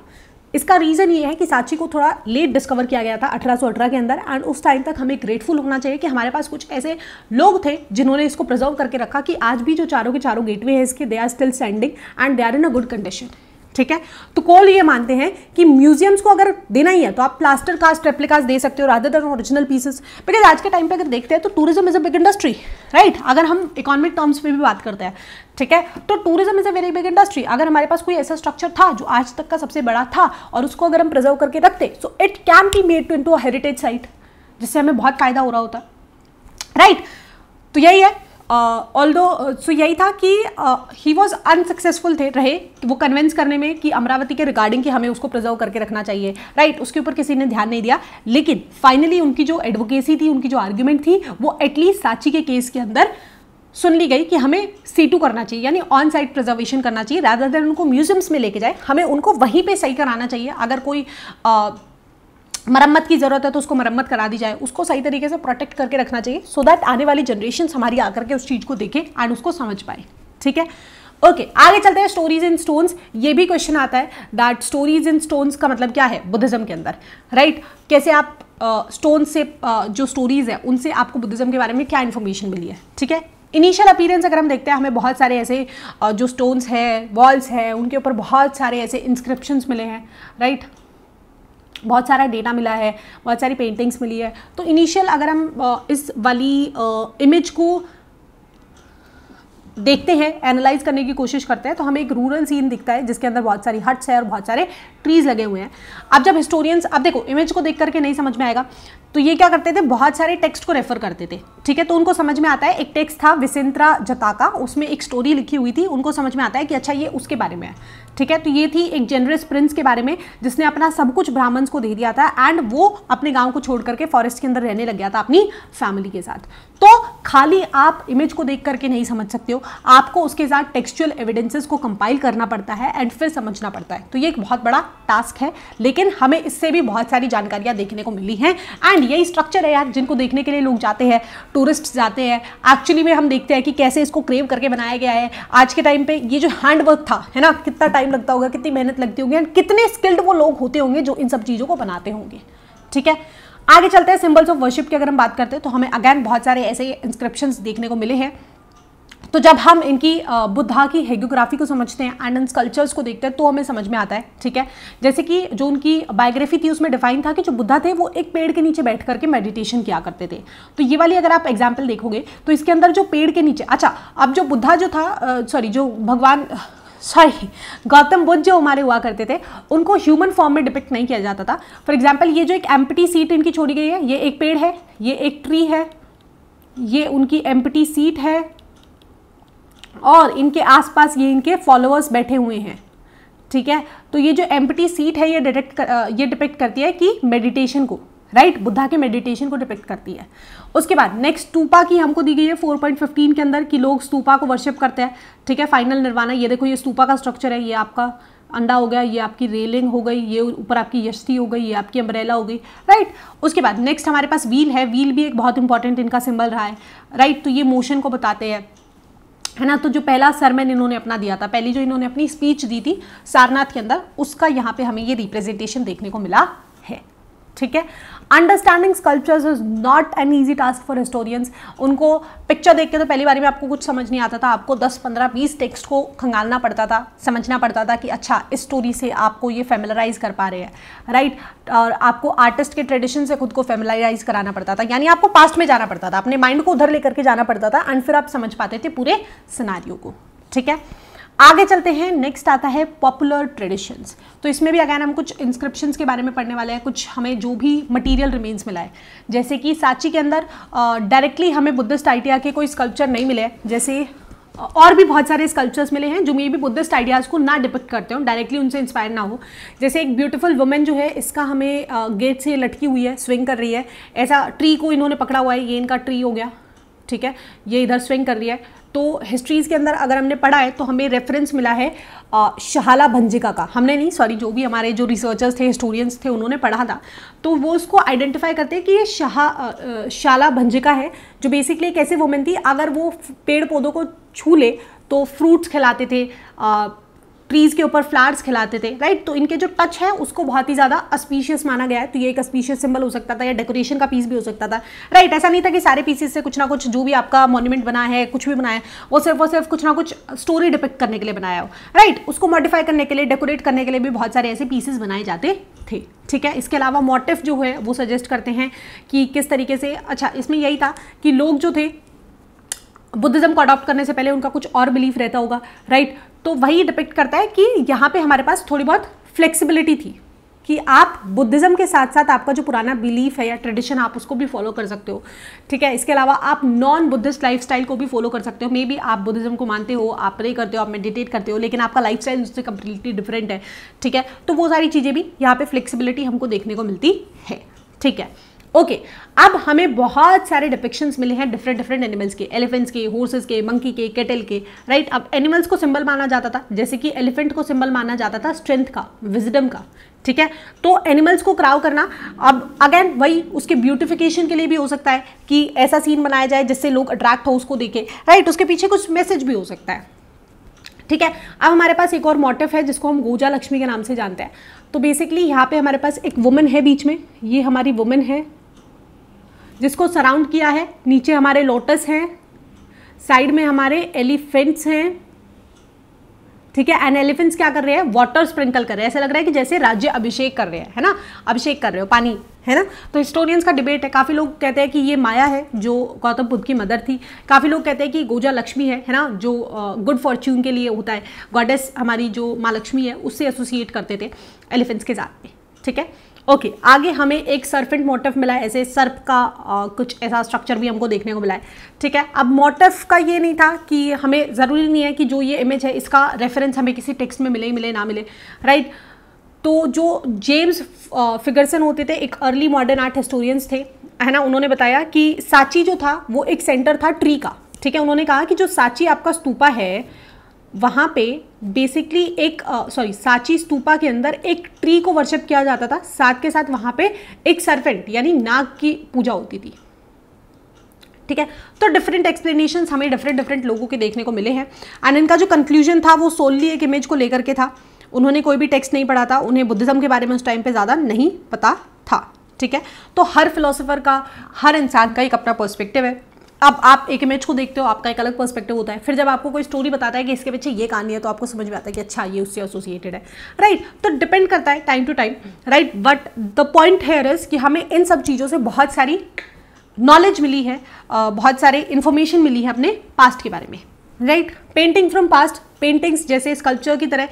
इसका रीज़न ये है कि सांची को थोड़ा लेट डिस्कवर किया गया था अठारह सौ अठारह के अंदर एंड उस टाइम तक हमें ग्रेटफुल होना चाहिए कि हमारे पास कुछ ऐसे लोग थे जिन्होंने इसको प्रिजर्व करके रखा कि आज भी जो चारों के चारों गेटवे हैं इसके, they are still standing and they are in a good condition, ठीक है। तो कोल ये मानते हैं कि म्यूजियम्स को अगर देना ही है तो आप प्लास्टर कास्ट रेप्लिकास दे सकते हो rather than original pieces, because आज के टाइम पे अगर देखते हैं तो tourism is a big industry, right. अगर हम इकोनॉमिक टर्म्स में भी बात करते हैं, ठीक है, तो tourism is a very big industry. अगर हमारे पास कोई ऐसा स्ट्रक्चर था जो आज तक का सबसे बड़ा था और उसको अगर हम प्रिजर्व करके रखते, so it can be made to into a heritage site, जिससे हमें बहुत फायदा हो रहा होता, राइट right? तो यही है ऑल्दो uh, सो uh, यही था कि ही वॉज अनसक्सेसफुल थे रहे वो कन्विंस करने में कि अमरावती के रिगार्डिंग कि हमें उसको प्रिजर्व करके रखना चाहिए, राइट right? उसके ऊपर किसी ने ध्यान नहीं दिया, लेकिन फाइनली उनकी जो एडवोकेसी थी, उनकी जो आर्ग्यूमेंट थी, वो एटलीस्ट सांची के केस के अंदर सुन ली गई कि हमें सीटू करना चाहिए, यानी ऑन साइट प्रिजर्वेशन करना चाहिए रादर देन उनको म्यूजियम्स में लेके जाए, हमें उनको वहीं पर सही कराना चाहिए। अगर कोई uh, मरम्मत की ज़रूरत है तो उसको मरम्मत करा दी जाए, उसको सही तरीके से प्रोटेक्ट करके रखना चाहिए, सो दैट आने वाली जनरेशन हमारी आकर के उस चीज़ को देखें एंड उसको समझ पाए, ठीक है। ओके okay, आगे चलते हैं। स्टोरीज इन स्टोन्स, ये भी क्वेश्चन आता है दैट स्टोरीज इन स्टोन्स का मतलब क्या है बुद्धिज़्म के अंदर, राइट right? कैसे आप स्टोन uh, से uh, जो स्टोरीज़ है उनसे आपको बुद्धिज़्म के बारे में क्या इन्फॉर्मेशन मिली है, ठीक है। इनिशियल अपीयरेंस अगर हम देखते हैं, हमें बहुत सारे ऐसे uh, जो स्टोन्स हैं, वॉल्स हैं, उनके ऊपर बहुत सारे ऐसे इंस्क्रिप्शंस मिले हैं, राइट right? बहुत सारा डेटा मिला है, बहुत सारी पेंटिंग्स मिली है। तो इनिशियल अगर हम इस वाली इमेज को देखते हैं, एनालाइज करने की कोशिश करते हैं, तो हमें एक रूरल सीन दिखता है जिसके अंदर बहुत सारी हट्स है और बहुत सारे ट्रीज लगे हुए हैं। अब जब हिस्टोरियंस, अब देखो इमेज को देख करके नहीं समझ में आएगा, तो ये क्या करते थे, बहुत सारे टेक्स्ट को रेफर करते थे, ठीक है। तो उनको समझ में आता है, एक टेक्स्ट था विसेंत्रा जताका, उसमें एक स्टोरी लिखी हुई थी, उनको समझ में आता है कि अच्छा ये उसके बारे में है, ठीक है। तो ये थी एक जेनरस प्रिंस के बारे में जिसने अपना सब कुछ ब्राह्मण्स को दे दिया था एंड वो अपने गाँव को छोड़ करके फॉरेस्ट के अंदर रहने लग गया था अपनी फैमिली के साथ। तो खाली आप इमेज को देख करके नहीं समझ सकते हो, आपको उसके साथ टेक्सचुअल एविडेंसेस को कंपाइल करना पड़ता है एंड फिर समझना पड़ता है। तो ये एक बहुत बड़ा टास्क है, लेकिन हमें इससे भी बहुत सारी जानकारियाँ देखने को मिली हैं एंड यही स्ट्रक्चर है यार जिनको देखने के लिए लोग जाते हैं, टूरिस्ट जाते हैं। एक्चुअली में हम देखते हैं कि कैसे इसको क्रेव करके बनाया गया है। आज के टाइम पर ये जो हैंडवर्क था, है ना, कितना टाइम लगता होगा, कितनी मेहनत लगती होगी एंड कितने स्किल्ड वो लोग होते होंगे जो इन सब चीज़ों को बनाते होंगे, ठीक है। आगे चलते हैं सिंबल्स ऑफ वर्शिप की अगर हम बात करते हैं तो हमें अगेन बहुत सारे ऐसे इंस्क्रिप्शंस देखने को मिले हैं। तो जब हम इनकी बुद्धा की हेगियोग्राफी को समझते हैं एंड इन स्कल्पचर्स को देखते हैं तो हमें समझ में आता है, ठीक है। जैसे कि जो उनकी बायोग्राफी थी उसमें डिफाइन था कि जो बुद्धा थे वो एक पेड़ के नीचे बैठ करके मेडिटेशन किया करते थे। तो ये वाली अगर आप एग्जाम्पल देखोगे तो इसके अंदर जो पेड़ के नीचे, अच्छा अब जो बुद्धा जो था, सॉरी जो भगवान सॉरी गौतम बुद्ध जो हमारे हुआ करते थे उनको ह्यूमन फॉर्म में डिपिक्ट नहीं किया जाता था। फॉर एग्जाम्पल ये जो एक एम्प्टी सीट इनकी छोड़ी गई है, ये एक पेड़ है, ये एक ट्री है, ये उनकी एम्प्टी सीट है और इनके आसपास ये इनके फॉलोअर्स बैठे हुए हैं, ठीक है। तो ये जो एम्प्टी सीट है ये डिटेक्ट ये डिपिक्ट करती है कि मेडिटेशन को, राइट right? बुद्धा के मेडिटेशन को डिपिक्ट करती है। उसके बाद नेक्स्ट स्तूपा की हमको दी गई है फोर पॉइंट वन फाइव के अंदर कि लोग स्तूपा को वर्शिप करते हैं, ठीक है। फाइनल निर्वाणा, ये देखो ये स्तूपा का स्ट्रक्चर है, ये आपका अंडा हो गया, ये आपकी रेलिंग हो गई, ये ऊपर आपकी यश्ती हो गई, ये आपकी अम्ब्रेला हो गई, राइट। उसके बाद नेक्स्ट हमारे पास व्हील है, व्हील भी एक बहुत इंपॉर्टेंट इनका सिंबल रहा है, राइट। तो ये मोशन को बताते हैं, है ना। तो जो पहला सरमन इन्होंने अपना दिया था, पहली जो इन्होंने अपनी स्पीच दी थी सारनाथ के अंदर, उसका यहाँ पे हमें ये रिप्रेजेंटेशन देखने को मिला है, ठीक है। Understanding sculptures is not an easy task for historians. उनको पिक्चर देख के तो पहली बारी में आपको कुछ समझ नहीं आता था, आपको दस पंद्रह बीस टेक्स्ट को खंगालना पड़ता था, समझना पड़ता था कि अच्छा इस स्टोरी से आपको ये फेमिलराइज कर पा रहे हैं, राइट। और आपको आर्टिस्ट के ट्रेडिशन से खुद को फेमिलराइज कराना पड़ता था, यानी आपको पास्ट में जाना पड़ता था, अपने माइंड को उधर लेकर के जाना पड़ता था एंड फिर आप समझ पाते थे पूरे सिनारियो को, ठीक है। आगे चलते हैं, नेक्स्ट आता है पॉपुलर ट्रेडिशंस। तो इसमें भी अगेन हम कुछ इंस्क्रिप्शंस के बारे में पढ़ने वाले हैं, कुछ हमें जो भी मटेरियल रिमेन्स मिला है। जैसे कि सांची के अंदर डायरेक्टली हमें बुद्धिस्ट आइडिया के कोई स्कल्पचर नहीं मिले, जैसे और भी बहुत सारे स्कल्पचर्स मिले हैं जो मे भी बुद्धिस्ट आइडियाज़ को ना डिपिक्ट करते हो, डायरेक्टली उनसे इंस्पायर ना हो। जैसे एक ब्यूटीफुल वुमेन जो है, इसका हमें गेट से लटकी हुई है, स्विंग कर रही है, ऐसा ट्री को इन्होंने पकड़ा हुआ है, ये इनका ट्री हो गया, ठीक है, ये इधर स्विंग कर रही है। तो हिस्ट्रीज़ के अंदर अगर हमने पढ़ा है तो हमें रेफरेंस मिला है शाहाला भंजिका का, हमने नहीं सॉरी जो भी हमारे जो रिसर्चर्स थे, हिस्टोरियंस थे, उन्होंने पढ़ा था। तो वो उसको आइडेंटिफाई करते हैं कि ये शाह शाहाला भंजिका है, जो बेसिकली एक ऐसी वुमेन थी, अगर वो पेड़ पौधों को छू ले तो फ्रूट्स खिलाते थे, ट्रीज़ के ऊपर फ्लावर्स खिलाते थे, राइट। तो इनके जो टच है उसको बहुत ही ज़्यादा अस्पीशियस माना गया है, तो ये एक अस्पीशियस सिंबल हो सकता था या डेकोरेशन का पीस भी हो सकता था, राइट। ऐसा नहीं था कि सारे पीसेस से कुछ ना कुछ जो भी आपका मॉन्यूमेंट बना है, कुछ भी बना है, वो सिर्फ और सिर्फ कुछ ना कुछ स्टोरी डिपिक्ट करने के लिए बनाया हो, राइट। उसको मॉडिफाई करने के लिए, डेकोरेट करने के लिए भी बहुत सारे ऐसे पीसेस बनाए जाते थे, ठीक है। इसके अलावा मोटिफ जो है वो सजेस्ट करते हैं कि किस तरीके से, अच्छा इसमें यही था कि लोग जो थे बुद्धिज़्म को अडॉप्ट करने से पहले उनका कुछ और बिलीफ रहता होगा, राइट। तो वही डिपिक्ट करता है कि यहाँ पे हमारे पास थोड़ी बहुत फ्लेक्सिबिलिटी थी कि आप बुद्धिज़्म के साथ साथ आपका जो पुराना बिलीफ है या ट्रेडिशन, आप उसको भी फॉलो कर सकते हो, ठीक है। इसके अलावा आप नॉन बुद्धिस्ट लाइफस्टाइल को भी फॉलो कर सकते हो, मे बी आप बुद्धिज़्म को मानते हो, आप प्रे करते हो, आप मेडिटेट करते हो, लेकिन आपका लाइफस्टाइल उससे कम्प्लीटली डिफरेंट है, ठीक है। तो वो सारी चीज़ें भी यहाँ पर फ्लेक्सिबिलिटी हमको देखने को मिलती है, ठीक है, ओके okay, अब हमें बहुत सारे डिपिक्शंस मिले हैं डिफरेंट डिफरेंट एनिमल्स के, एलिफेंट्स के, हॉर्सेस के, मंकी के, कैटल के, राइट right? अब एनिमल्स को सिंबल माना जाता था, जैसे कि एलिफेंट को सिंबल माना जाता था स्ट्रेंथ का, विजडम का, ठीक है। तो एनिमल्स को क्राउ करना, अब अगेन वही उसके ब्यूटिफिकेशन के लिए भी हो सकता है कि ऐसा सीन बनाया जाए जिससे लोग अट्रैक्ट हो, उसको देखें, राइट right? उसके पीछे कुछ मैसेज भी हो सकता है, ठीक है। अब हमारे पास एक और मोटिफ है जिसको हम गोजा लक्ष्मी के नाम से जानते हैं। तो बेसिकली यहाँ पे हमारे पास एक वुमन है, बीच में ये हमारी वुमन है जिसको सराउंड किया है, नीचे हमारे लोटस हैं, साइड में हमारे एलिफेंट्स हैं, ठीक है। एंड एलिफेंट्स क्या कर रहे हैं, वाटर स्प्रिंकल कर रहे हैं, ऐसा लग रहा है कि जैसे राज्य अभिषेक कर रहे हैं, है ना, अभिषेक कर रहे हो पानी, है ना। तो हिस्टोरियंस का डिबेट है, काफ़ी लोग कहते हैं कि ये माया है जो गौतम बुद्ध की मदर थी, काफ़ी लोग कहते हैं कि गोजा लक्ष्मी है, है ना, जो गुड फॉर्च्यून के लिए होता है, गॉडेस हमारी जो माँ लक्ष्मी है उससे एसोसिएट करते थे एलिफेंट्स के साथ में, ठीक है, ओके okay, आगे हमें एक सर्पेंट मोटिफ मिला है, ऐसे सर्प का आ, कुछ ऐसा स्ट्रक्चर भी हमको देखने को मिला है, ठीक है। अब मोटिफ का ये नहीं था कि हमें ज़रूरी नहीं है कि जो ये इमेज है इसका रेफरेंस हमें किसी टेक्स्ट में मिले ही मिले ना मिले, राइट। तो जो जेम्स फिगरसन होते थे, एक अर्ली मॉडर्न आर्ट हिस्टोरियंस थे, है ना, उन्होंने बताया कि सांची जो था वो एक सेंटर था ट्री का, ठीक है। उन्होंने कहा कि जो सांची आपका स्तूपा है वहाँ पे बेसिकली एक सॉरी सांची स्तूपा के अंदर एक ट्री को वर्शिप किया जाता था, साथ के साथ वहाँ पे एक सर्पेंट यानी नाग की पूजा होती थी, ठीक है। तो डिफरेंट एक्सप्लेनेशंस हमें डिफरेंट डिफरेंट लोगों के देखने को मिले हैं एंड इनका जो कंक्लूजन था वो सोलली एक इमेज को लेकर के था, उन्होंने कोई भी टेक्स्ट नहीं पढ़ा था, उन्हें बुद्धिज़्म के बारे में उस टाइम पर ज़्यादा नहीं पता था, ठीक है। तो हर फिलोसोफर का, हर इंसान का एक अपना पर्सपेक्टिव है। अब आप एक इमेज को देखते हो, आपका एक अलग पर्सपेक्टिव होता है, फिर जब आपको कोई स्टोरी बताता है कि इसके पीछे ये कहानी है, तो आपको समझ में आता है कि अच्छा ये उससे एसोसिएटेड है, राइट right? तो डिपेंड करता है time to time, right. But the point here is कि हमें इन सब चीज़ों से बहुत सारी नॉलेज मिली है, बहुत सारे इन्फॉर्मेशन मिली है अपने पास्ट के बारे में, right. Painting from past, paintings जैसे स्कल्पचर की तरह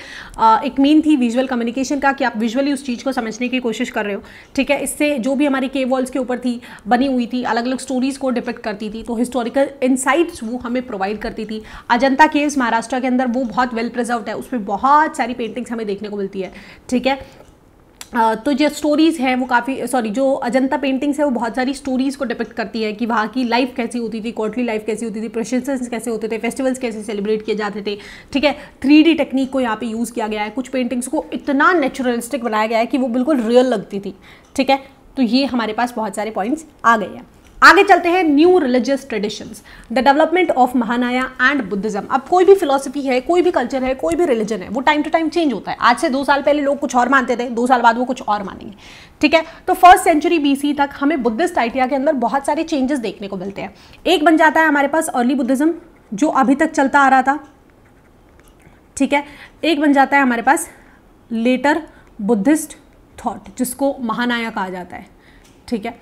एक मीन थी विजुअल कम्युनिकेशन का, कि आप विजुअली उस चीज़ को समझने की कोशिश कर रहे हो, ठीक है। इससे जो भी हमारी केव वॉल्स के ऊपर थी बनी हुई थी, अलग अलग स्टोरीज़ को डिपिक्ट करती थी, तो हिस्टोरिकल इंसाइट्स वो हमें प्रोवाइड करती थी। अजंता केव्स महाराष्ट्र के अंदर, वो बहुत वेल प्रिजर्व्ड है, उसमें बहुत सारी पेंटिंग्स हमें देखने को मिलती है, ठीक है। तो जो स्टोरीज़ हैं वो काफ़ी, सॉरी जो अजंता पेंटिंग्स है वो बहुत सारी स्टोरीज़ को डिपिक्ट करती है कि वहाँ की लाइफ कैसी होती थी, कोर्टली लाइफ कैसी होती थी, प्रोसेशंस कैसे होते थे, फेस्टिवल्स कैसे सेलिब्रेट किए जाते थे, ठीक है। थ्री डी टेक्निक को यहाँ पे यूज़ किया गया है, कुछ पेंटिंग्स को इतना नेचुरलिस्टिक बनाया गया है कि वो बिल्कुल रियल लगती थी, ठीक है। तो ये हमारे पास बहुत सारे पॉइंट्स आ गए हैं। आगे चलते हैं, new religious traditions, the development of Mahayana and Buddhism. अब कोई भी फिलॉसफी है, कोई भी कल्चर है, कोई भी रिलीजन है, वो टाइम टू टाइम चेंज होता है। आज से दो साल पहले लोग कुछ और मानते थे, दो साल बाद वो कुछ और मानेंगे, ठीक है। तो फर्स्ट सेंचुरी बीसी तक हमें बुद्धिस्ट आइडिया के अंदर बहुत सारे चेंजेस देखने को मिलते हैं। एक बन जाता है हमारे पास अर्ली बुद्धिज्म जो अभी तक चलता आ रहा था, ठीक है। एक बन जाता है हमारे पास लेटर बुद्धिस्ट थॉट जिसको महानाया कहा जाता है, ठीक है,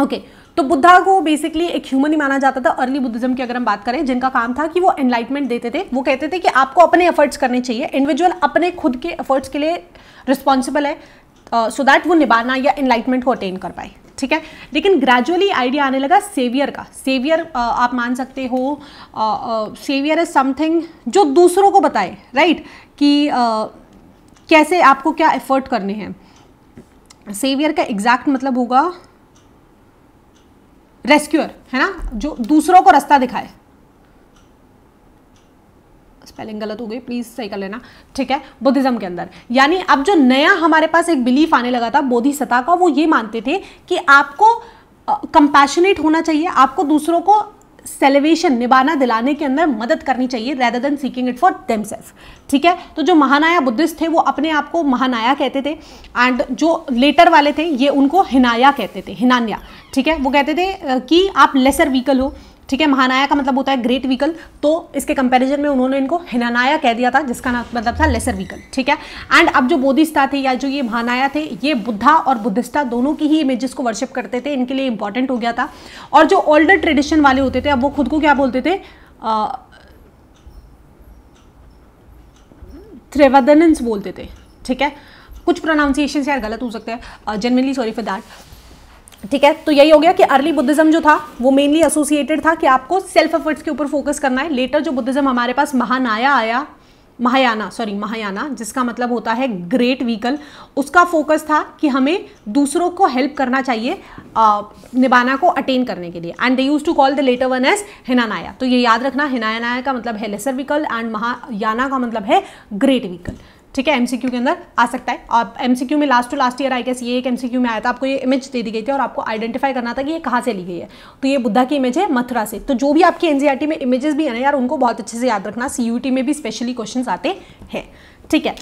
ओके okay. तो बुद्धा को बेसिकली एक ह्यूमन ही माना जाता था अर्ली बुद्धिज्म की अगर हम बात करें, जिनका काम था कि वो एनलाइटमेंट देते थे। वो कहते थे कि आपको अपने एफर्ट्स करने चाहिए, इंडिविजुअल अपने खुद के एफर्ट्स के लिए रिस्पॉन्सिबल है, सो uh, दैट so वो निभाना या एनलाइटमेंट को अटेन कर पाए, ठीक है। लेकिन ग्रेजुअली आइडिया आने लगा सेवियर का। सेवियर uh, आप मान सकते हो, सेवियर इज समथिंग जो दूसरों को बताए, राइट right? कि uh, कैसे आपको क्या एफर्ट करने हैं। सेवियर का एग्जैक्ट मतलब होगा रेस्क्यूअर, है ना, जो दूसरों को रास्ता दिखाए। स्पेलिंग गलत हो गई, प्लीज सही कर लेना, ठीक है। बुद्धिज्म के अंदर यानी अब जो नया हमारे पास एक बिलीफ आने लगा था बोधिसत्व का, वो ये मानते थे कि आपको कंपैशनेट uh, होना चाहिए, आपको दूसरों को सेलिवेशन निबाना दिलाने के अंदर मदद करनी चाहिए, rather than seeking it for themselves, ठीक है। तो जो महानाया बुद्धिस्ट थे वो अपने आप को महानाया कहते थे, एंड जो लेटर वाले थे ये उनको हिनाया कहते थे, हिनान्या, ठीक है। वो कहते थे कि आप लेसर व्हीकल हो, ठीक है। महानाया का मतलब होता है ग्रेट व्हीकल, तो इसके कंपैरिजन में उन्होंने इनको हिनानाया कह दिया था, जिसका मतलब था लेसर व्हीकल, ठीक है। एंड अब जो बोधिसत्वा थे या जो ये महानाया थे, ये बुद्धा और बुद्धिस्टा दोनों की ही इमेजेस को वर्शिप करते थे, इनके लिए इंपॉर्टेंट हो गया था। और जो ओल्डर ट्रेडिशन वाले होते थे, अब वो खुद को क्या बोलते थे, त्रिवदनंस बोलते थे, ठीक है। कुछ प्रोनाउंसिएशन यार गलत हो सकते हैं, जनरली सॉरी फॉर दैट, ठीक है। तो यही हो गया कि अर्ली बुद्धिज्म जो था वो मेनली एसोसिएटेड था कि आपको सेल्फ एफर्ट्स के ऊपर फोकस करना है। लेटर जो बुद्धिज्म हमारे पास महानाया आया, महायाना सॉरी महायाना जिसका मतलब होता है ग्रेट व्हीकल, उसका फोकस था कि हमें दूसरों को हेल्प करना चाहिए आ, निबाना को अटेन करने के लिए। And they use to call the latter one as Hinayana. तो ये याद रखना, हिनानाया का मतलब है लेसर व्हीकल एंड महायाना का मतलब है ग्रेट व्हीकल, ठीक है। एमसीक्यू के अंदर आ सकता है। आप एमसीक्यू में last to last year I guess ये एक एमसीक्यू में आया था, आपको ये इमेज दे दी गई थी और आपको आइडेंटिफाई करना था कि ये कहाँ से ली गई है। तो ये बुद्धा की इमेज है मथुरा से। तो जो भी आपकी एनसीईआरटी में इमेजेस भी है ना यार, उनको बहुत अच्छे से याद रखना, सीयूटी में भी स्पेशली क्वेश्चन आते हैं, ठीक है।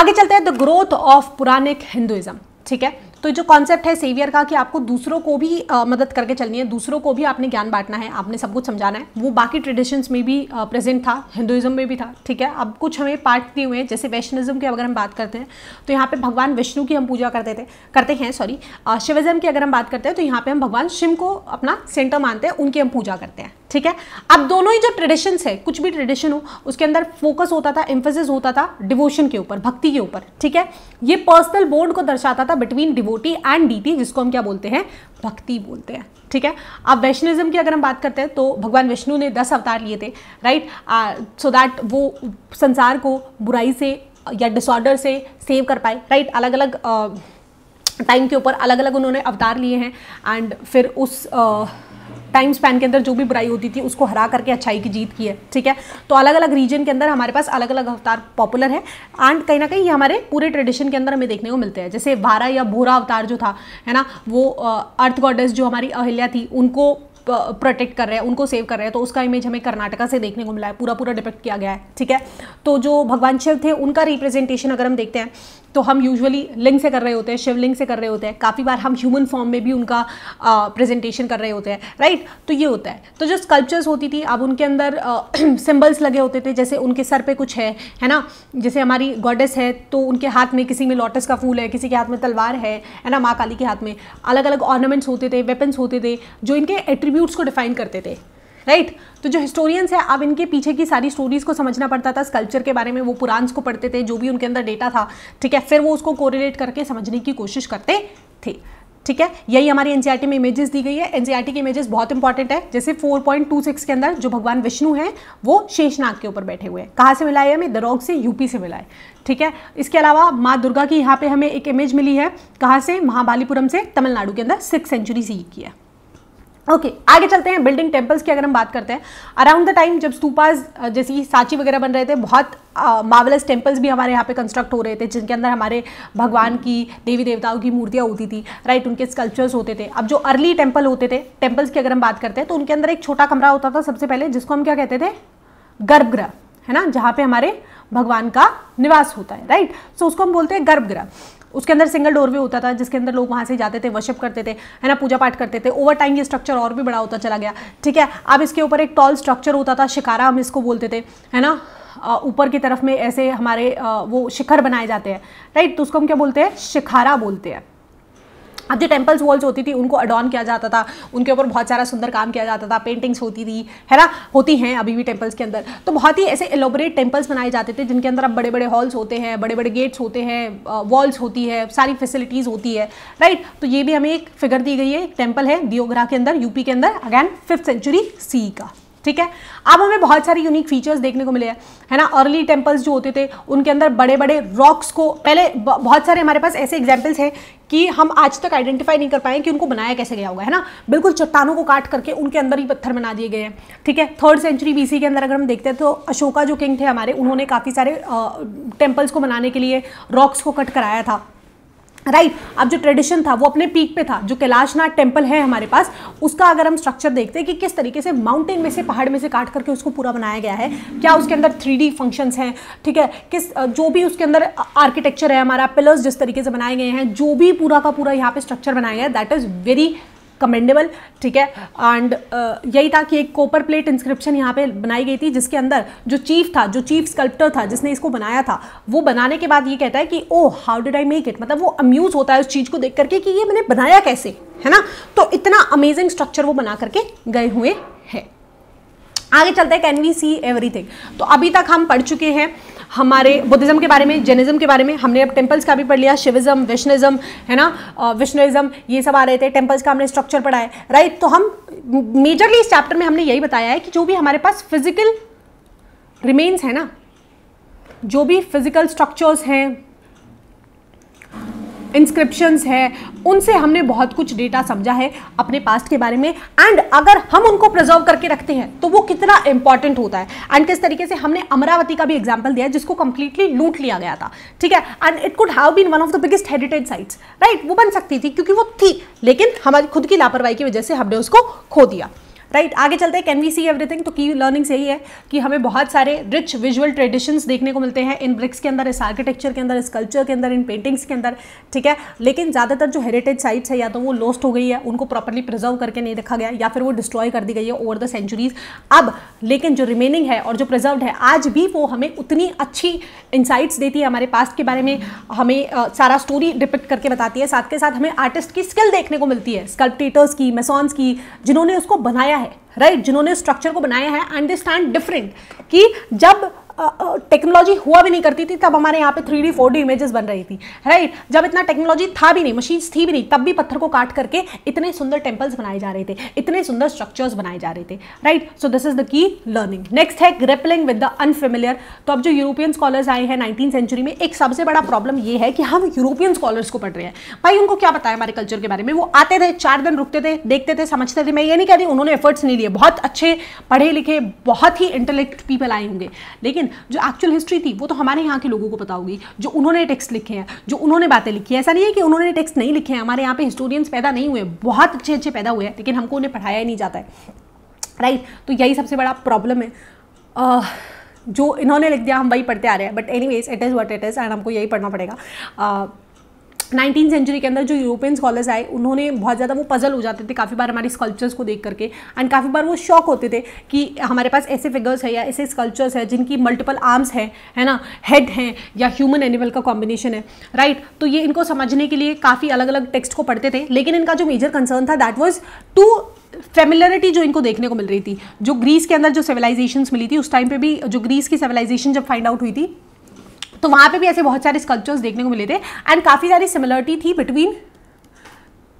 आगे चलते हैं, the growth of Puranic Hinduism, ठीक है। तो जो कॉन्सेप्ट है सेवियर का कि आपको दूसरों को भी आ, मदद करके चलनी है, दूसरों को भी आपने ज्ञान बांटना है, आपने सब कुछ समझाना है, वो बाकी ट्रेडिशंस में भी प्रेजेंट था, हिंदुइज्म में भी था, ठीक है। अब कुछ हमें पार्ट दिए हुए हैं, जैसे वैष्णविज्म की अगर हम बात करते हैं तो यहाँ पे भगवान विष्णु की हम पूजा करते थे करते हैं सॉरी शिविज्म की अगर हम बात करते हैं तो यहाँ पर हम भगवान शिव को अपना सेंटर मानते हैं, उनकी हम पूजा करते हैं, ठीक है। अब दोनों ही जो ट्रेडिशंस है, कुछ भी ट्रेडिशन हो, उसके अंदर फोकस होता था, एम्फेसिस होता था डिवोशन के ऊपर, भक्ति के ऊपर, ठीक है। ये पर्सनल बॉन्ड को दर्शाता था बिटवीन डिवोटी एंड डीटी, जिसको हम क्या बोलते हैं, भक्ति बोलते हैं, ठीक है। अब वैष्णविज्म की अगर हम बात करते हैं तो भगवान विष्णु ने दस अवतार लिए थे, राइट, सो दैट वो संसार को बुराई से या डिसऑर्डर से सेव कर पाए, राइट। अलग अलग टाइम के ऊपर अलग अलग उन्होंने अवतार लिए हैं, एंड फिर उस आ, टाइम स्पैन के अंदर जो भी बुराई होती थी उसको हरा करके अच्छाई की जीत की है, ठीक है। तो अलग अलग रीजन के अंदर हमारे पास अलग अलग अवतार पॉपुलर है, एंड कहीं ना कहीं ये हमारे पूरे ट्रेडिशन के अंदर हमें देखने को मिलते हैं। जैसे वारा या भोरा अवतार जो था, है ना, वो अर्थ गॉडेस जो हमारी अहिल्या थी उनको प्रोटेक्ट कर रहे हैं, उनको सेव कर रहे हैं, तो उसका इमेज हमें कर्नाटका से देखने को मिला है, पूरा पूरा डिपिक्ट किया गया है, ठीक है। तो जो भगवान शिव थे उनका रिप्रेजेंटेशन अगर हम देखते हैं तो हम यूजुअली लिंग से कर रहे होते हैं, शिवलिंग से कर रहे होते हैं, काफ़ी बार हम ह्यूमन फॉर्म में भी उनका प्रेजेंटेशन कर रहे होते हैं, राइट। तो ये होता है। तो जो स्कल्पचर्स होती थी अब उनके अंदर सिम्बल्स लगे होते थे, जैसे उनके सर पे कुछ है, है ना, जैसे हमारी गॉडेस है तो उनके हाथ में, किसी में लोटस का फूल है, किसी के हाथ में तलवार है, है ना, माँ काली के हाथ में अलग अलग ऑर्नामेंट्स होते थे, वेपन्स होते थे, जो इनके एट्रीब्यूट्स को डिफाइन करते थे, राइट right? तो जो हिस्टोरियंस है अब इनके पीछे की सारी स्टोरीज़ को समझना पड़ता था स्कल्पचर के बारे में। वो पुरान्स को पढ़ते थे, जो भी उनके अंदर डेटा था, ठीक है, फिर वो उसको कोरिलेट करके समझने की कोशिश करते थे, ठीक है। यही हमारी एनसीईआरटी में इमेजेस दी गई है। एनसीईआरटी की इमेजेस बहुत इंपॉर्टेंट है, जैसे चार पॉइंट दो छह के अंदर जो भगवान विष्णु हैं वो शेषनाग के ऊपर बैठे हुए हैं। कहाँ से मिला है हमें? दरोग से, यूपी से मिला है, ठीक है। इसके अलावा माँ दुर्गा की यहाँ पे हमें एक इमेज मिली है, कहाँ से? महाबलीपुरम से, तमिलनाडु के अंदर, सिक्स सेंचुरी सी की है। ओके okay, आगे चलते हैं। बिल्डिंग टेम्पल्स की अगर हम बात करते हैं, अराउंड द टाइम जब स्तूपाज जैसे सांची वगैरह बन रहे थे, बहुत मार्वलस uh, टेम्पल्स भी हमारे यहाँ पे कंस्ट्रक्ट हो रहे थे, जिनके अंदर हमारे भगवान की, देवी देवताओं की मूर्तियाँ होती थी, राइट right? उनके स्कल्पचर्स होते थे। अब जो अर्ली टेम्पल होते थे, टेम्पल्स की अगर हम बात करते हैं, तो उनके अंदर एक छोटा कमरा होता था सबसे पहले, जिसको हम क्या कहते थे? गर्भगृह, है ना, जहाँ पे हमारे भगवान का निवास होता है, राइट right? सो so, उसको हम बोलते हैं गर्भगृह। उसके अंदर सिंगल डोरवे होता था, जिसके अंदर लोग वहाँ से जाते थे, वर्शिप करते थे, है ना, पूजा पाठ करते थे। ओवर टाइम ये स्ट्रक्चर और भी बड़ा होता चला गया, ठीक है। अब इसके ऊपर एक टॉल स्ट्रक्चर होता था, शिकारा हम इसको बोलते थे, है ना, ऊपर की तरफ में ऐसे हमारे आ, वो शिखर बनाए जाते हैं, राइट, तो उसको हम क्या बोलते हैं? शिखारा बोलते हैं। अब जो टेम्पल्स वॉल्स होती थी उनको अडॉन किया जाता था, उनके ऊपर बहुत सारा सुंदर काम किया जाता था, पेंटिंग्स होती थी, है ना, होती हैं अभी भी टेम्पल्स के अंदर। तो बहुत ही ऐसे एलोबरेट टेम्पल्स बनाए जाते थे, जिनके अंदर अब बड़े बड़े हॉल्स होते हैं, बड़े बड़े गेट्स होते हैं, वॉल्स होती है, सारी फैसिलिटीज़ होती है, राइट। तो ये भी हमें एक फिगर दी गई है, एक टेम्पल है दियोघरा के अंदर, यूपी के अंदर, अगैन फिफ्थ सेंचुरी सी का, ठीक है। अब हमें बहुत सारी यूनिक फीचर्स देखने को मिले हैं, है ना। अर्ली टेम्पल्स जो होते थे उनके अंदर बड़े बड़े रॉक्स को, पहले बहुत सारे हमारे पास ऐसे एग्जाम्पल्स हैं कि हम आज तक आइडेंटिफाई नहीं कर पाए कि उनको बनाया कैसे गया होगा, है ना। बिल्कुल चट्टानों को काट करके उनके अंदर ही पत्थर बना दिए गए हैं, ठीक है। थर्ड सेंचुरी बीसी के अंदर अगर हम देखते हैं तो अशोका जो किंग थे हमारे, उन्होंने काफ़ी सारे टेम्पल्स को बनाने के लिए रॉक्स को कट कराया था, राइट right. अब जो ट्रेडिशन था वो अपने पीक पे था। जो कैलाशनाथ टेम्पल है हमारे पास, उसका अगर हम स्ट्रक्चर देखते हैं कि किस तरीके से माउंटेन में से, पहाड़ में से काट करके उसको पूरा बनाया गया है, क्या उसके अंदर थ्री डी फंक्शंस हैं, ठीक है, किस जो भी उसके अंदर आर्किटेक्चर है हमारा, पिलर्स जिस तरीके से बनाए गए हैं, जो भी पूरा का पूरा यहाँ पे स्ट्रक्चर बनाया गया है, दैट इज़ वेरी कमेंडेबल, ठीक है। एंड uh, यही था कि एक कॉपर प्लेट इंस्क्रिप्शन यहाँ पे बनाई गई थी, जिसके अंदर जो चीफ था, जो चीफ स्कल्प्टर था, जिसने इसको बनाया था, वो बनाने के बाद ये कहता है कि oh how did I make it, मतलब वो अम्यूज होता है उस चीज़ को देख करके कि ये मैंने बनाया कैसे, है ना। तो इतना अमेजिंग स्ट्रक्चर वो बना करके गए हुए हैं। आगे चलते हैं, कैन वी सी एवरीथिंग। तो अभी तक हम पढ़ चुके हैं हमारे बुद्धिज़्म के बारे में, जैनिज़्म के बारे में, हमने अब टेम्पल्स का भी पढ़ लिया, शिविज़्म, विष्णुइज़्म, है ना, विष्णुइज़्म, ये सब आ रहे थे, टेम्पल्स का हमने स्ट्रक्चर पढ़ा है, राइट। तो हम मेजरली इस चैप्टर में हमने यही बताया है कि जो भी हमारे पास फिजिकल रिमेन्स है ना, जो भी फिजिकल स्ट्रक्चर्स हैं, इंस्क्रिप्शंस हैं, उनसे हमने बहुत कुछ डेटा समझा है अपने पास्ट के बारे में, एंड अगर हम उनको प्रिजर्व करके रखते हैं तो वो कितना इंपॉर्टेंट होता है, एंड किस तरीके से हमने अमरावती का भी एग्जांपल दिया है, जिसको कंप्लीटली लूट लिया गया था, ठीक है, and it could have been one of the biggest heritage sites, right, वो बन सकती थी क्योंकि वो थी, लेकिन हमारी खुद की लापरवाही की वजह से हमने उसको खो दिया, राइट right, आगे चलते हैं। Can we see everything. तो की लर्निंग्स यही है कि हमें बहुत सारे रिच विजुअल ट्रेडिशंस देखने को मिलते हैं इन ब्रिक्स के अंदर, इस आर्किटेक्चर के अंदर, इस कल्चर के अंदर, इन पेंटिंग्स के अंदर, ठीक है। लेकिन ज़्यादातर जो हेरिटेज साइट्स है या तो वो लॉस्ट हो गई है, उनको प्रॉपरली प्रिजर्व करके नहीं रखा गया, या फिर वो डिस्ट्रॉय कर दी गई है ओवर द सेंचुरीज। अब लेकिन जो रिमेनिंग है और जो प्रिजर्व है आज भी, वो हमें उतनी अच्छी इंसाइट्स देती है हमारे पास्ट के बारे में, हमें आ, सारा स्टोरी डिपिक्ट करके बताती है। साथ के साथ हमें आर्टिस्ट की स्किल देखने को मिलती है, स्कल्पटेटर्स की, मेसॉन्स की, जिन्होंने उसको बनाया है, राइट right? जिन्होंने स्ट्रक्चर को बनाया है, एंड दे स्टैंड डिफरेंट, कि जब टेक्नोलॉजी uh, uh, हुआ भी नहीं करती थी तब हमारे यहाँ पे three D four D images बन रही थी, राइट right? जब इतना टेक्नोलॉजी था भी नहीं, मशीन्स थी भी नहीं, तब भी पत्थर को काट करके इतने सुंदर टेम्पल्स बनाए जा रहे थे, इतने सुंदर स्ट्रक्चर्स बनाए जा रहे थे, right. So this is the key learning. Next है ग्रैपलिंग विद द अनफेमिलियर। तो अब जो यूरोपियन स्कॉलर्स आए हैं नाइनटीन सेंचुरी में, एक सबसे बड़ा प्रॉब्लम ये है कि हम यूरोपियन स्कॉलर्स को पढ़ रहे हैं, भाई उनको क्या पता है हमारे कल्चर के बारे में। वो आते थे, चार दिन रुकते थे, देखते थे, समझते थे। मैं ये नहीं कह रही उन्होंने एफर्ट्स नहीं लिए, बहुत अच्छे पढ़े लिखे, बहुत ही इंटेलेक्ट पीपल आए होंगे, लेकिन जो एक्चुअल हिस्ट्री थी वो तो हमारे यहाँ के लोगों को पता होगी, जो उन्होंने टेक्स्ट लिखे हैं, जो उन्होंने बातें लिखी हैं। ऐसा नहीं है कि उन्होंने टेक्स्ट नहीं लिखे हैं, हमारे यहाँ पे हिस्टोरियंस पैदा नहीं हुए, बहुत अच्छे अच्छे पैदा हुए हैं, लेकिन हमको उन्हें पढ़ाया ही नहीं जाता है, राइट right? तो यही सबसे बड़ा प्रॉब्लम है। जो इन्होंने लिख दिया हम वही पढ़ते आ रहे हैं, but anyways it is what it is and हमको यही पढ़ना पड़ेगा। नाइनटीन सेंचुरी के अंदर जो यूरोपियन स्कॉलर्स आए उन्होंने बहुत ज़्यादा वो पजल हो जाते थे काफ़ी बार हमारी स्कल्पचर्स को देख करके, एंड काफ़ी बार वो शॉक होते थे कि हमारे पास ऐसे फिगर्स है या ऐसे स्कल्पचर्स हैं जिनकी मल्टीपल आर्म्स हैं, है ना, हेड हैं या ह्यूमन एनिमल का कॉम्बिनेशन है, राइट right? तो ये इनको समझने के लिए काफ़ी अलग अलग टेक्स्ट को पढ़ते थे, लेकिन इनका जो मेजर कंसर्न था दैट वॉज टू फेमिलरिटी जो इनको देखने को मिल रही थी। जो ग्रीस के अंदर जो सिविलाइजेशंस मिली थी उस टाइम पे भी, जो ग्रीस की सिविलाइजेशन जब फाइंड आउट हुई थी तो वहाँ पे भी ऐसे बहुत सारे स्कल्पचर्स देखने को मिले थे, एंड काफ़ी सारी सिमिलरिटी थी बिटवीन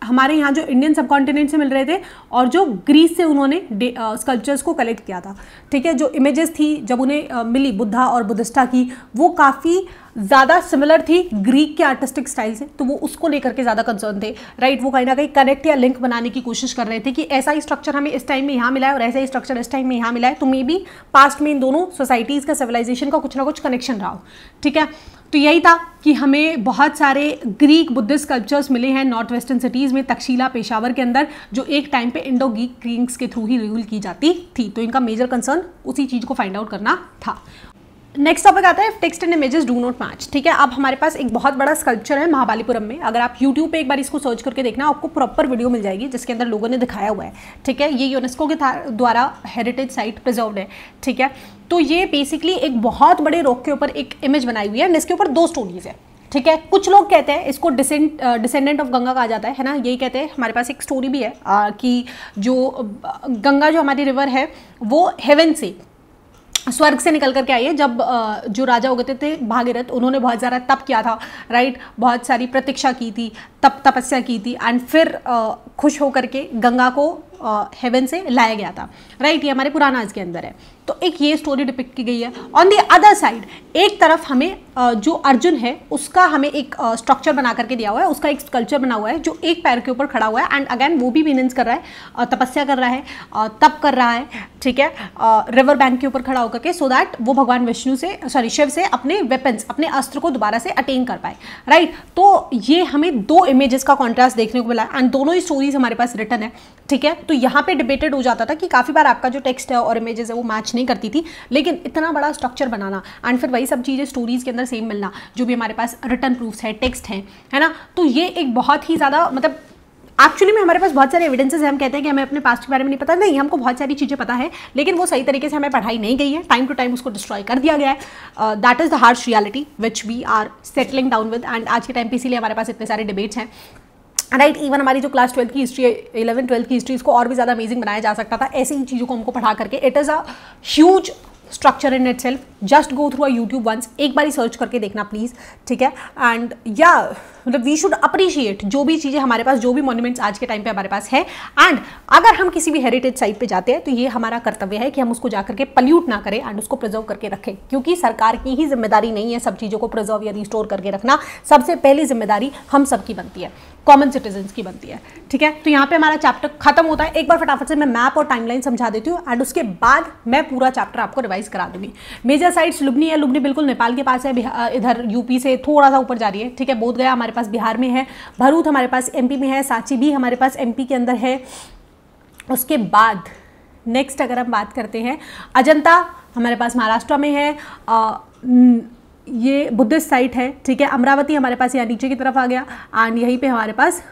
हमारे यहाँ जो इंडियन सब कॉन्टिनेंट से मिल रहे थे और जो ग्रीस से उन्होंने स्कल्पचर्स को कलेक्ट किया था, ठीक है। जो इमेजेस थी जब उन्हें uh, मिली बुद्धा और बुद्धिस्टा की, वो काफ़ी ज़्यादा सिमिलर थी ग्रीक के आर्टिस्टिक स्टाइल से, तो वो उसको लेकर के ज़्यादा कंसर्न थे, राइट। वो कहीं ना कहीं कनेक्ट या लिंक बनाने की कोशिश कर रहे थे कि ऐसा ही स्ट्रक्चर हमें इस टाइम में यहाँ मिला है और ऐसा ही स्ट्रक्चर इस टाइम में यहाँ मिला है, तो मे बी पास्ट में इन दोनों सोसाइटीज़ का सिविलाइजेशन का कुछ ना कुछ कनेक्शन रहा हो, ठीक है। तो यही था कि हमें बहुत सारे ग्रीक बुद्धिस्ट कल्चर्स मिले हैं नॉर्थ वेस्टर्न सिटीज़ में, तक्षशिला, पेशावर के अंदर, जो एक टाइम पे इंडो ग्रीक किंग्स के थ्रू ही रूल की जाती थी। तो इनका मेजर कंसर्न उसी चीज़ को फाइंड आउट करना था। नेक्स्ट टॉपिक आता है text and images do not match, ठीक है। अब हमारे पास एक बहुत बड़ा स्कल्पचर है महाबलीपुरम में, अगर आप यूट्यूब पे एक बार इसको सर्च करके देखना आपको प्रॉपर वीडियो मिल जाएगी जिसके अंदर लोगों ने दिखाया हुआ है, ठीक है। ये यूनेस्को के द्वारा हेरिटेज साइट प्रिजर्व्ड है, ठीक है। तो ये बेसिकली एक बहुत बड़े रॉक के ऊपर एक इमेज बनाई हुई है एंड इसके ऊपर दो स्टोरीज है, ठीक है। कुछ लोग कहते हैं इसको डिसेंट डिसेंडेंट ऑफ गंगा कहा जाता है, है ना, यही कहते हैं। हमारे पास एक स्टोरी भी है आ, कि जो गंगा जो हमारी रिवर है वो हेवन से, स्वर्ग से निकल करके आई है। जब जो राजा हो गए थे भागीरथ, उन्होंने बहुत सारा तप किया था, राइट, बहुत सारी प्रतीक्षा की थी, तप तपस्या की थी, एंड फिर खुश होकर के गंगा को हेवन से लाया गया था, राइट। ये हमारे पुराणाज के अंदर है। तो एक ये स्टोरी डिपिक्ट की गई है। ऑन द अदर साइड एक तरफ हमें जो अर्जुन है उसका हमें एक स्ट्रक्चर बना करके दिया हुआ है, उसका एक स्कल्पचर बना हुआ है जो एक पैर के ऊपर खड़ा हुआ है, एंड अगेन वो भी मीनेंस कर रहा है, तपस्या कर रहा है, तप कर रहा है, ठीक है, रिवर बैंक के ऊपर खड़ा होकर के, सो दैट वो भगवान विष्णु से सॉरी शिव से अपने वेपन्स, अपने अस्त्र को दोबारा से अटेन कर पाए, राइट। तो ये हमें दो इमेजेस का कॉन्ट्रास्ट देखने को मिला एंड दोनों ही स्टोरीज हमारे पास रिटर्न है, ठीक है। तो यहाँ पे डिबेटेड हो जाता था कि काफ़ी बार आपका जो टेक्स्ट है और इमेजेस है वो मैच नहीं करती थी, लेकिन इतना बड़ा स्ट्रक्चर बनाना एंड फिर वही सब चीज़ें स्टोरीज़ के अंदर सेम मिलना, जो भी हमारे पास रिटर्न प्रूफ्स है, टेक्स्ट है, है ना। तो ये एक बहुत ही ज़्यादा, मतलब एक्चुअली में हमारे पास बहुत सारे एविडेंसेस हैं। हम कहते हैं कि हमें अपने पास्ट के बारे में नहीं पता, नहीं, हमको बहुत सारी चीज़ें पता है, लेकिन वो सही तरीके से हमें पढ़ाई नहीं गई है, टाइम टू टाइम उसको डिस्ट्रॉय कर दिया गया है। That is the harsh reality which we are settling down with, and आज के टाइम पे इसीलिए हमारे पास इतने सारे डिबेट्स हैं, राइट right, इवन हमारी जो क्लास ट्वेल्थ की हिस्ट्री है, इलेवन ट्वेल्थ की हिस्ट्री, इसको और भी ज़्यादा अमेजिंग बनाया जा सकता था ऐसे ही चीज़ों को हमको पढ़ा करके। It is a huge structure in itself, just go through a YouTube once, एक बार ही सर्च करके देखना प्लीज़, ठीक है। एंड या मतलब वी शुड अप्रिशिएट जो भी चीज़ें हमारे पास, जो भी मोन्यूमेंट्स आज के टाइम पे हमारे पास है, एंड अगर हम किसी भी हेरिटेज साइट पे जाते हैं तो ये हमारा कर्तव्य है कि हम उसको जाकर के पल्यूट ना करें एंड उसको प्रिजर्व करके रखें, क्योंकि सरकार की ही जिम्मेदारी नहीं है सब चीज़ों को प्रिजर्व या रिस्टोर करके रखना, सबसे पहली जिम्मेदारी हम सबकी बनती है, कॉमन सिटीजन्स की बनती है, ठीक है। तो यहाँ पे हमारा चैप्टर खत्म होता है। एक बार फटाफट से मैं मैप और टाइमलाइन समझा देती हूँ एंड उसके बाद मैं पूरा चैप्टर आपको रिवाइज करा दूंगी। मेजर साइट्स लुबनी है, लुबनी बिल्कुल नेपाल के पास है, इधर यूपी से थोड़ा सा ऊपर जा रही है, ठीक है। बोध गया हमारे पास बिहार में है, भरूच हमारे पास एमपी में है, सांची भी हमारे पास एमपी के अंदर है। उसके बाद नेक्स्ट अगर हम बात करते हैं, अजंता हमारे पास महाराष्ट्र में है, आ, ये बुद्धिस्ट साइट है, ठीक है। अमरावती हमारे पास यहाँ नीचे की तरफ आ गया, एंड यहीं पे हमारे पास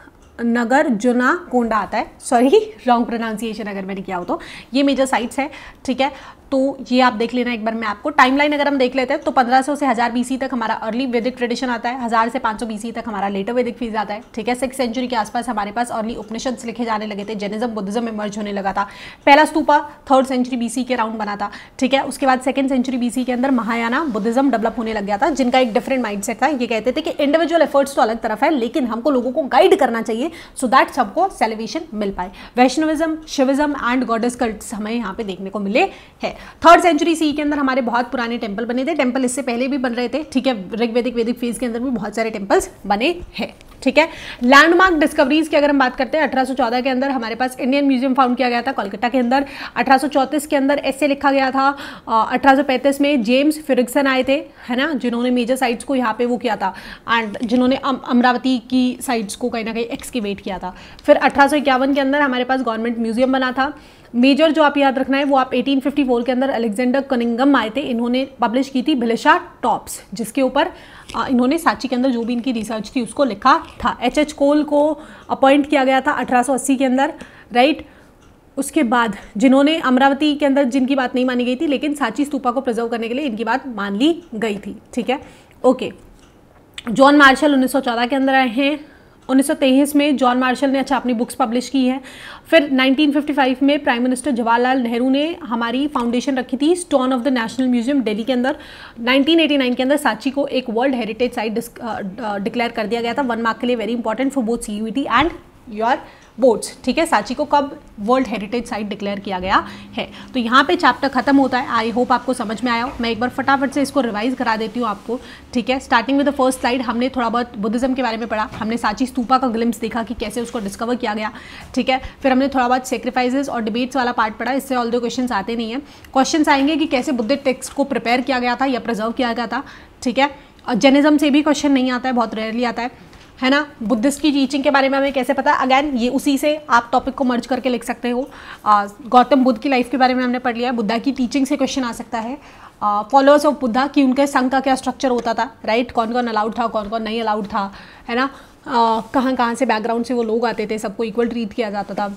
नगर जुना कोंडा आता है, सॉरी रॉन्ग प्रोनाउंसिएशन अगर मैंने किया हो तो। ये मेजर साइट्स है, ठीक है। तो ये आप देख लेना एक बार। मैं आपको टाइमलाइन अगर हम देख लेते हैं तो पंद्रह सौ से हज़ार बीसी तक हमारा अर्ली वैदिक ट्रेडिशन आता है, हज़ार से पाँच सौ बीसी तक हमारा लेटर वैदिक फेज आता है, ठीक है। सिक्स सेंचुरी के आसपास हमारे पास अर्ली उपनिषद्स लिखे जाने लगे थे, जैनिज्म बुद्धिज्म में मर्ज होने लगा था। पहला स्तूपा थर्ड सेंचुरी बीसी के अराउंड बना था, ठीक है। उसके बाद सेकेंड सेंचुरी बीसी के अंदर महायाना बुद्धिज्म डेवलप होने लग गया था, जिनका एक डिफरेंट माइंडसेट था। ये कहते थे कि इंडिविजुअल एफर्ट्स तो अलग तरफ है, लेकिन हमको लोगों को गाइड करना चाहिए सो दैट सबको सेलिवेशन मिल पाए। Vaishnavism, Shivism and goddess cults हमें यहाँ पे देखने को मिले है। थर्ड सेंचुरी सी के अंदर हमारे बहुत पुराने टेंपल बने थे, टेंपल इससे पहले भी बन रहे थे, ठीक है। ऋग्वैदिक वैदिक फेज के अंदर भी बहुत सारे टेंपल्स बने हैं, ठीक है। लैंडमार्क डिस्कवरीज की अगर हम बात करते हैं, अठारह सौ चौदह के अंदर हमारे पास इंडियन म्यूजियम फाउंड किया गया था कोलकाता के अंदर। अठारह सौ चौंतीस के अंदर एसे लिखा गया था। अठारह सौ पैंतीस में जेम्स फिरिक्सन आए थे, है ना, जिन्होंने मेजर साइट्स को यहाँ पे वो किया था एंड जिन्होंने अम, अमरावती की साइट्स को कहीं ना कहीं एक्सकेवेट किया था। फिर अठारह सौ इक्यावन के अंदर हमारे पास गवर्नमेंट म्यूजियम बना था। मेजर जो आप याद रखना है वो आप अठारह सौ चौवन के अंदर अलेक्जेंडर कनिंघम आए थे, इन्होंने पब्लिश की थी भिलिशा टॉप्स, जिसके ऊपर इन्होंने सांची के अंदर जो भी इनकी रिसर्च थी उसको लिखा था। एच एच कोल को अपॉइंट किया गया था अठारह सौ अस्सी के अंदर, राइट। उसके बाद जिन्होंने अमरावती के अंदर जिनकी बात नहीं मानी गई थी, लेकिन सांची स्तूपा को प्रिजर्व करने के लिए इनकी बात मान ली गई थी, ठीक है, ओके। जॉन मार्शल उन्नीस सौ चौदह के अंदर आए हैं। उन्नीस सौ तेईस में जॉन मार्शल ने अच्छा अपनी बुक्स पब्लिश की है। फिर नाइनटीन फिफ्टी फाइव में प्राइम मिनिस्टर जवाहरलाल नेहरू ने हमारी फाउंडेशन रखी थी stone of the national museum Delhi के अंदर। नाइनटीन एटी नाइन के अंदर सांची को एक वर्ल्ड हेरिटेज साइट डिक्लेयर कर दिया गया था, वन मार्क के लिए, very important for both C U E T and your boards, ठीक है। सांची को कब वर्ल्ड हेरिटेज साइट डिक्लेयर किया गया है। तो यहाँ पे चैप्टर खत्म होता है, आई होप आपको समझ में आया हो। मैं एक बार फटाफट से इसको रिवाइज करा देती हूँ आपको, ठीक है। Starting with the first slide हमने थोड़ा बहुत बुद्धिज्म के बारे में पढ़ा, हमने सांची स्तूपा का ग्लिम्स देखा कि कैसे उसको डिस्कवर किया गया, ठीक है। फिर हमने थोड़ा बहुत सेक्रीफाइजेस और डिबेट्स वाला पार्ट पढ़ा, इससे ऑल दो क्वेश्चन आते नहीं है। क्वेश्चन आएंगे कि कैसे बुद्ध टेक्स्ट को प्रिपेयर किया गया था या प्रिजर्व किया गया था, ठीक है। और जैनिज्म से भी क्वेश्चन नहीं आता है, बहुत रेयरली आता है है ना। बुद्धिस्ट की टीचिंग के बारे में हमें कैसे पता, अगैन ये उसी से आप टॉपिक को मर्ज करके लिख सकते हो। गौतम बुद्ध की लाइफ के बारे में हमने पढ़ लिया, बुद्धा की टीचिंग से क्वेश्चन आ सकता है। फॉलोअर्स ऑफ बुद्धा कि उनके संघ का क्या स्ट्रक्चर होता था, राइट, कौन कौन अलाउड था, कौन कौन नहीं अलाउड था, है ना, कहाँ कहाँ से बैकग्राउंड से वो लोग आते थे, सबको इक्वल ट्रीट किया जाता था,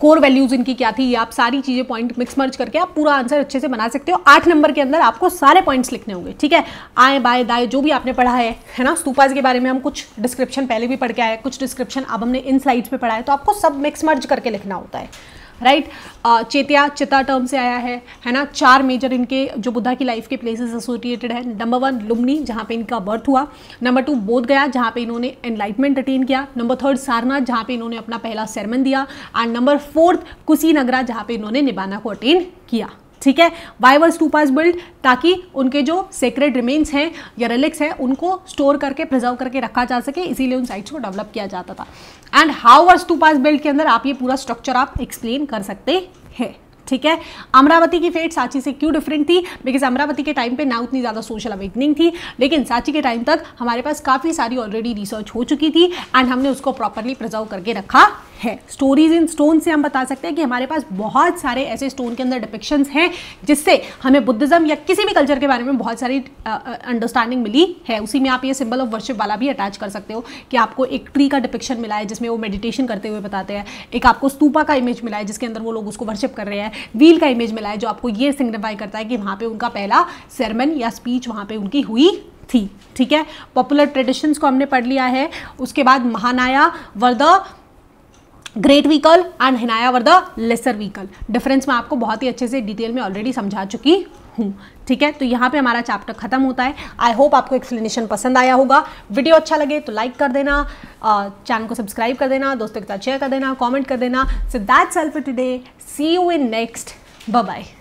कोर वैल्यूज़ इनकी क्या थी। आप सारी चीज़ें पॉइंट मिक्स मर्ज करके आप पूरा आंसर अच्छे से बना सकते हो। आठ नंबर के अंदर आपको सारे पॉइंट्स लिखने होंगे, ठीक है। आए बाएँ दाएँ जो भी आपने पढ़ा है है ना। स्तूपाज के बारे में हम कुछ डिस्क्रिप्शन पहले भी पढ़ के आए, कुछ डिस्क्रिप्शन अब हमने इन स्लाइड्स पे पढ़ा है, तो आपको सब मिक्स मर्ज करके लिखना होता है, राइट। चेतिया चिता टर्म से आया है है ना। चार मेजर इनके जो बुद्धा की लाइफ के प्लेसेस एसोसिएटेड है। नंबर वन लुम्नी, जहाँ पे इनका बर्थ हुआ। नंबर टू बोध गया, जहाँ पे इन्होंने एनलाइटमेंट अटेन किया। नंबर थर्ड सारनाथ, जहाँ पे इन्होंने अपना पहला सेरमन दिया। एंड नंबर फोर्थ कुशीनगरा, जहाँ पे इन्होंने निबाना को अटेन किया, ठीक है। वाई वर स्तूपाज बिल्ड, ताकि उनके जो सेक्रेड रिमेन्स हैं या रिलिक्स हैं उनको स्टोर करके प्रिजर्व करके रखा जा सके, इसीलिए उन साइट्स को डेवलप किया जाता था। And how were stupas build के अंदर आप ये पूरा स्ट्रक्चर आप एक्सप्लेन कर सकते हैं, ठीक है। अमरावती की फेट सांची से क्यों डिफरेंट थी, बिकॉज अमरावती के टाइम पे ना उतनी ज़्यादा सोशल अवेकनिंग थी, लेकिन सांची के टाइम तक हमारे पास काफ़ी सारी ऑलरेडी रिसर्च हो चुकी थी एंड हमने उसको प्रॉपरली प्रिजर्व करके रखा है। स्टोरीज इन स्टोन से हम बता सकते हैं कि हमारे पास बहुत सारे ऐसे स्टोन के अंदर डिपिक्शंस हैं जिससे हमें बुद्धिज्म या किसी भी कल्चर के बारे में बहुत सारी अंडरस्टैंडिंग मिली है। उसी में आप ये सिंबल ऑफ वर्शिप वाला भी अटैच कर सकते हो कि आपको एक ट्री का डिपिक्शन मिला है जिसमें वो मेडिटेशन करते हुए बताते हैं, एक आपको स्तूपा का इमेज मिला है जिसके अंदर वो लोग उसको वर्शिप कर रहे हैं, व्हील का इमेज मिला है जो आपको ये सिग्निफाई करता है कि वहाँ पे उनका पहला सेरेमन या स्पीच वहाँ पे उनकी हुई थी, ठीक है। पॉपुलर ट्रेडिशंस को हमने पढ़ लिया है। उसके बाद Mahayana were the great vehicle and Hinayana were the lesser vehicle, difference मैं आपको बहुत ही अच्छे से डिटेल में ऑलरेडी समझा चुकी हूँ, ठीक है। तो यहाँ पे हमारा चैप्टर खत्म होता है। आई होप आपको एक्सप्लेनेशन पसंद आया होगा। वीडियो अच्छा लगे तो लाइक कर देना, चैनल को सब्सक्राइब कर देना, दोस्तों के साथ शेयर कर देना, कमेंट कर देना। So that's all for today, see you in next, bye bye.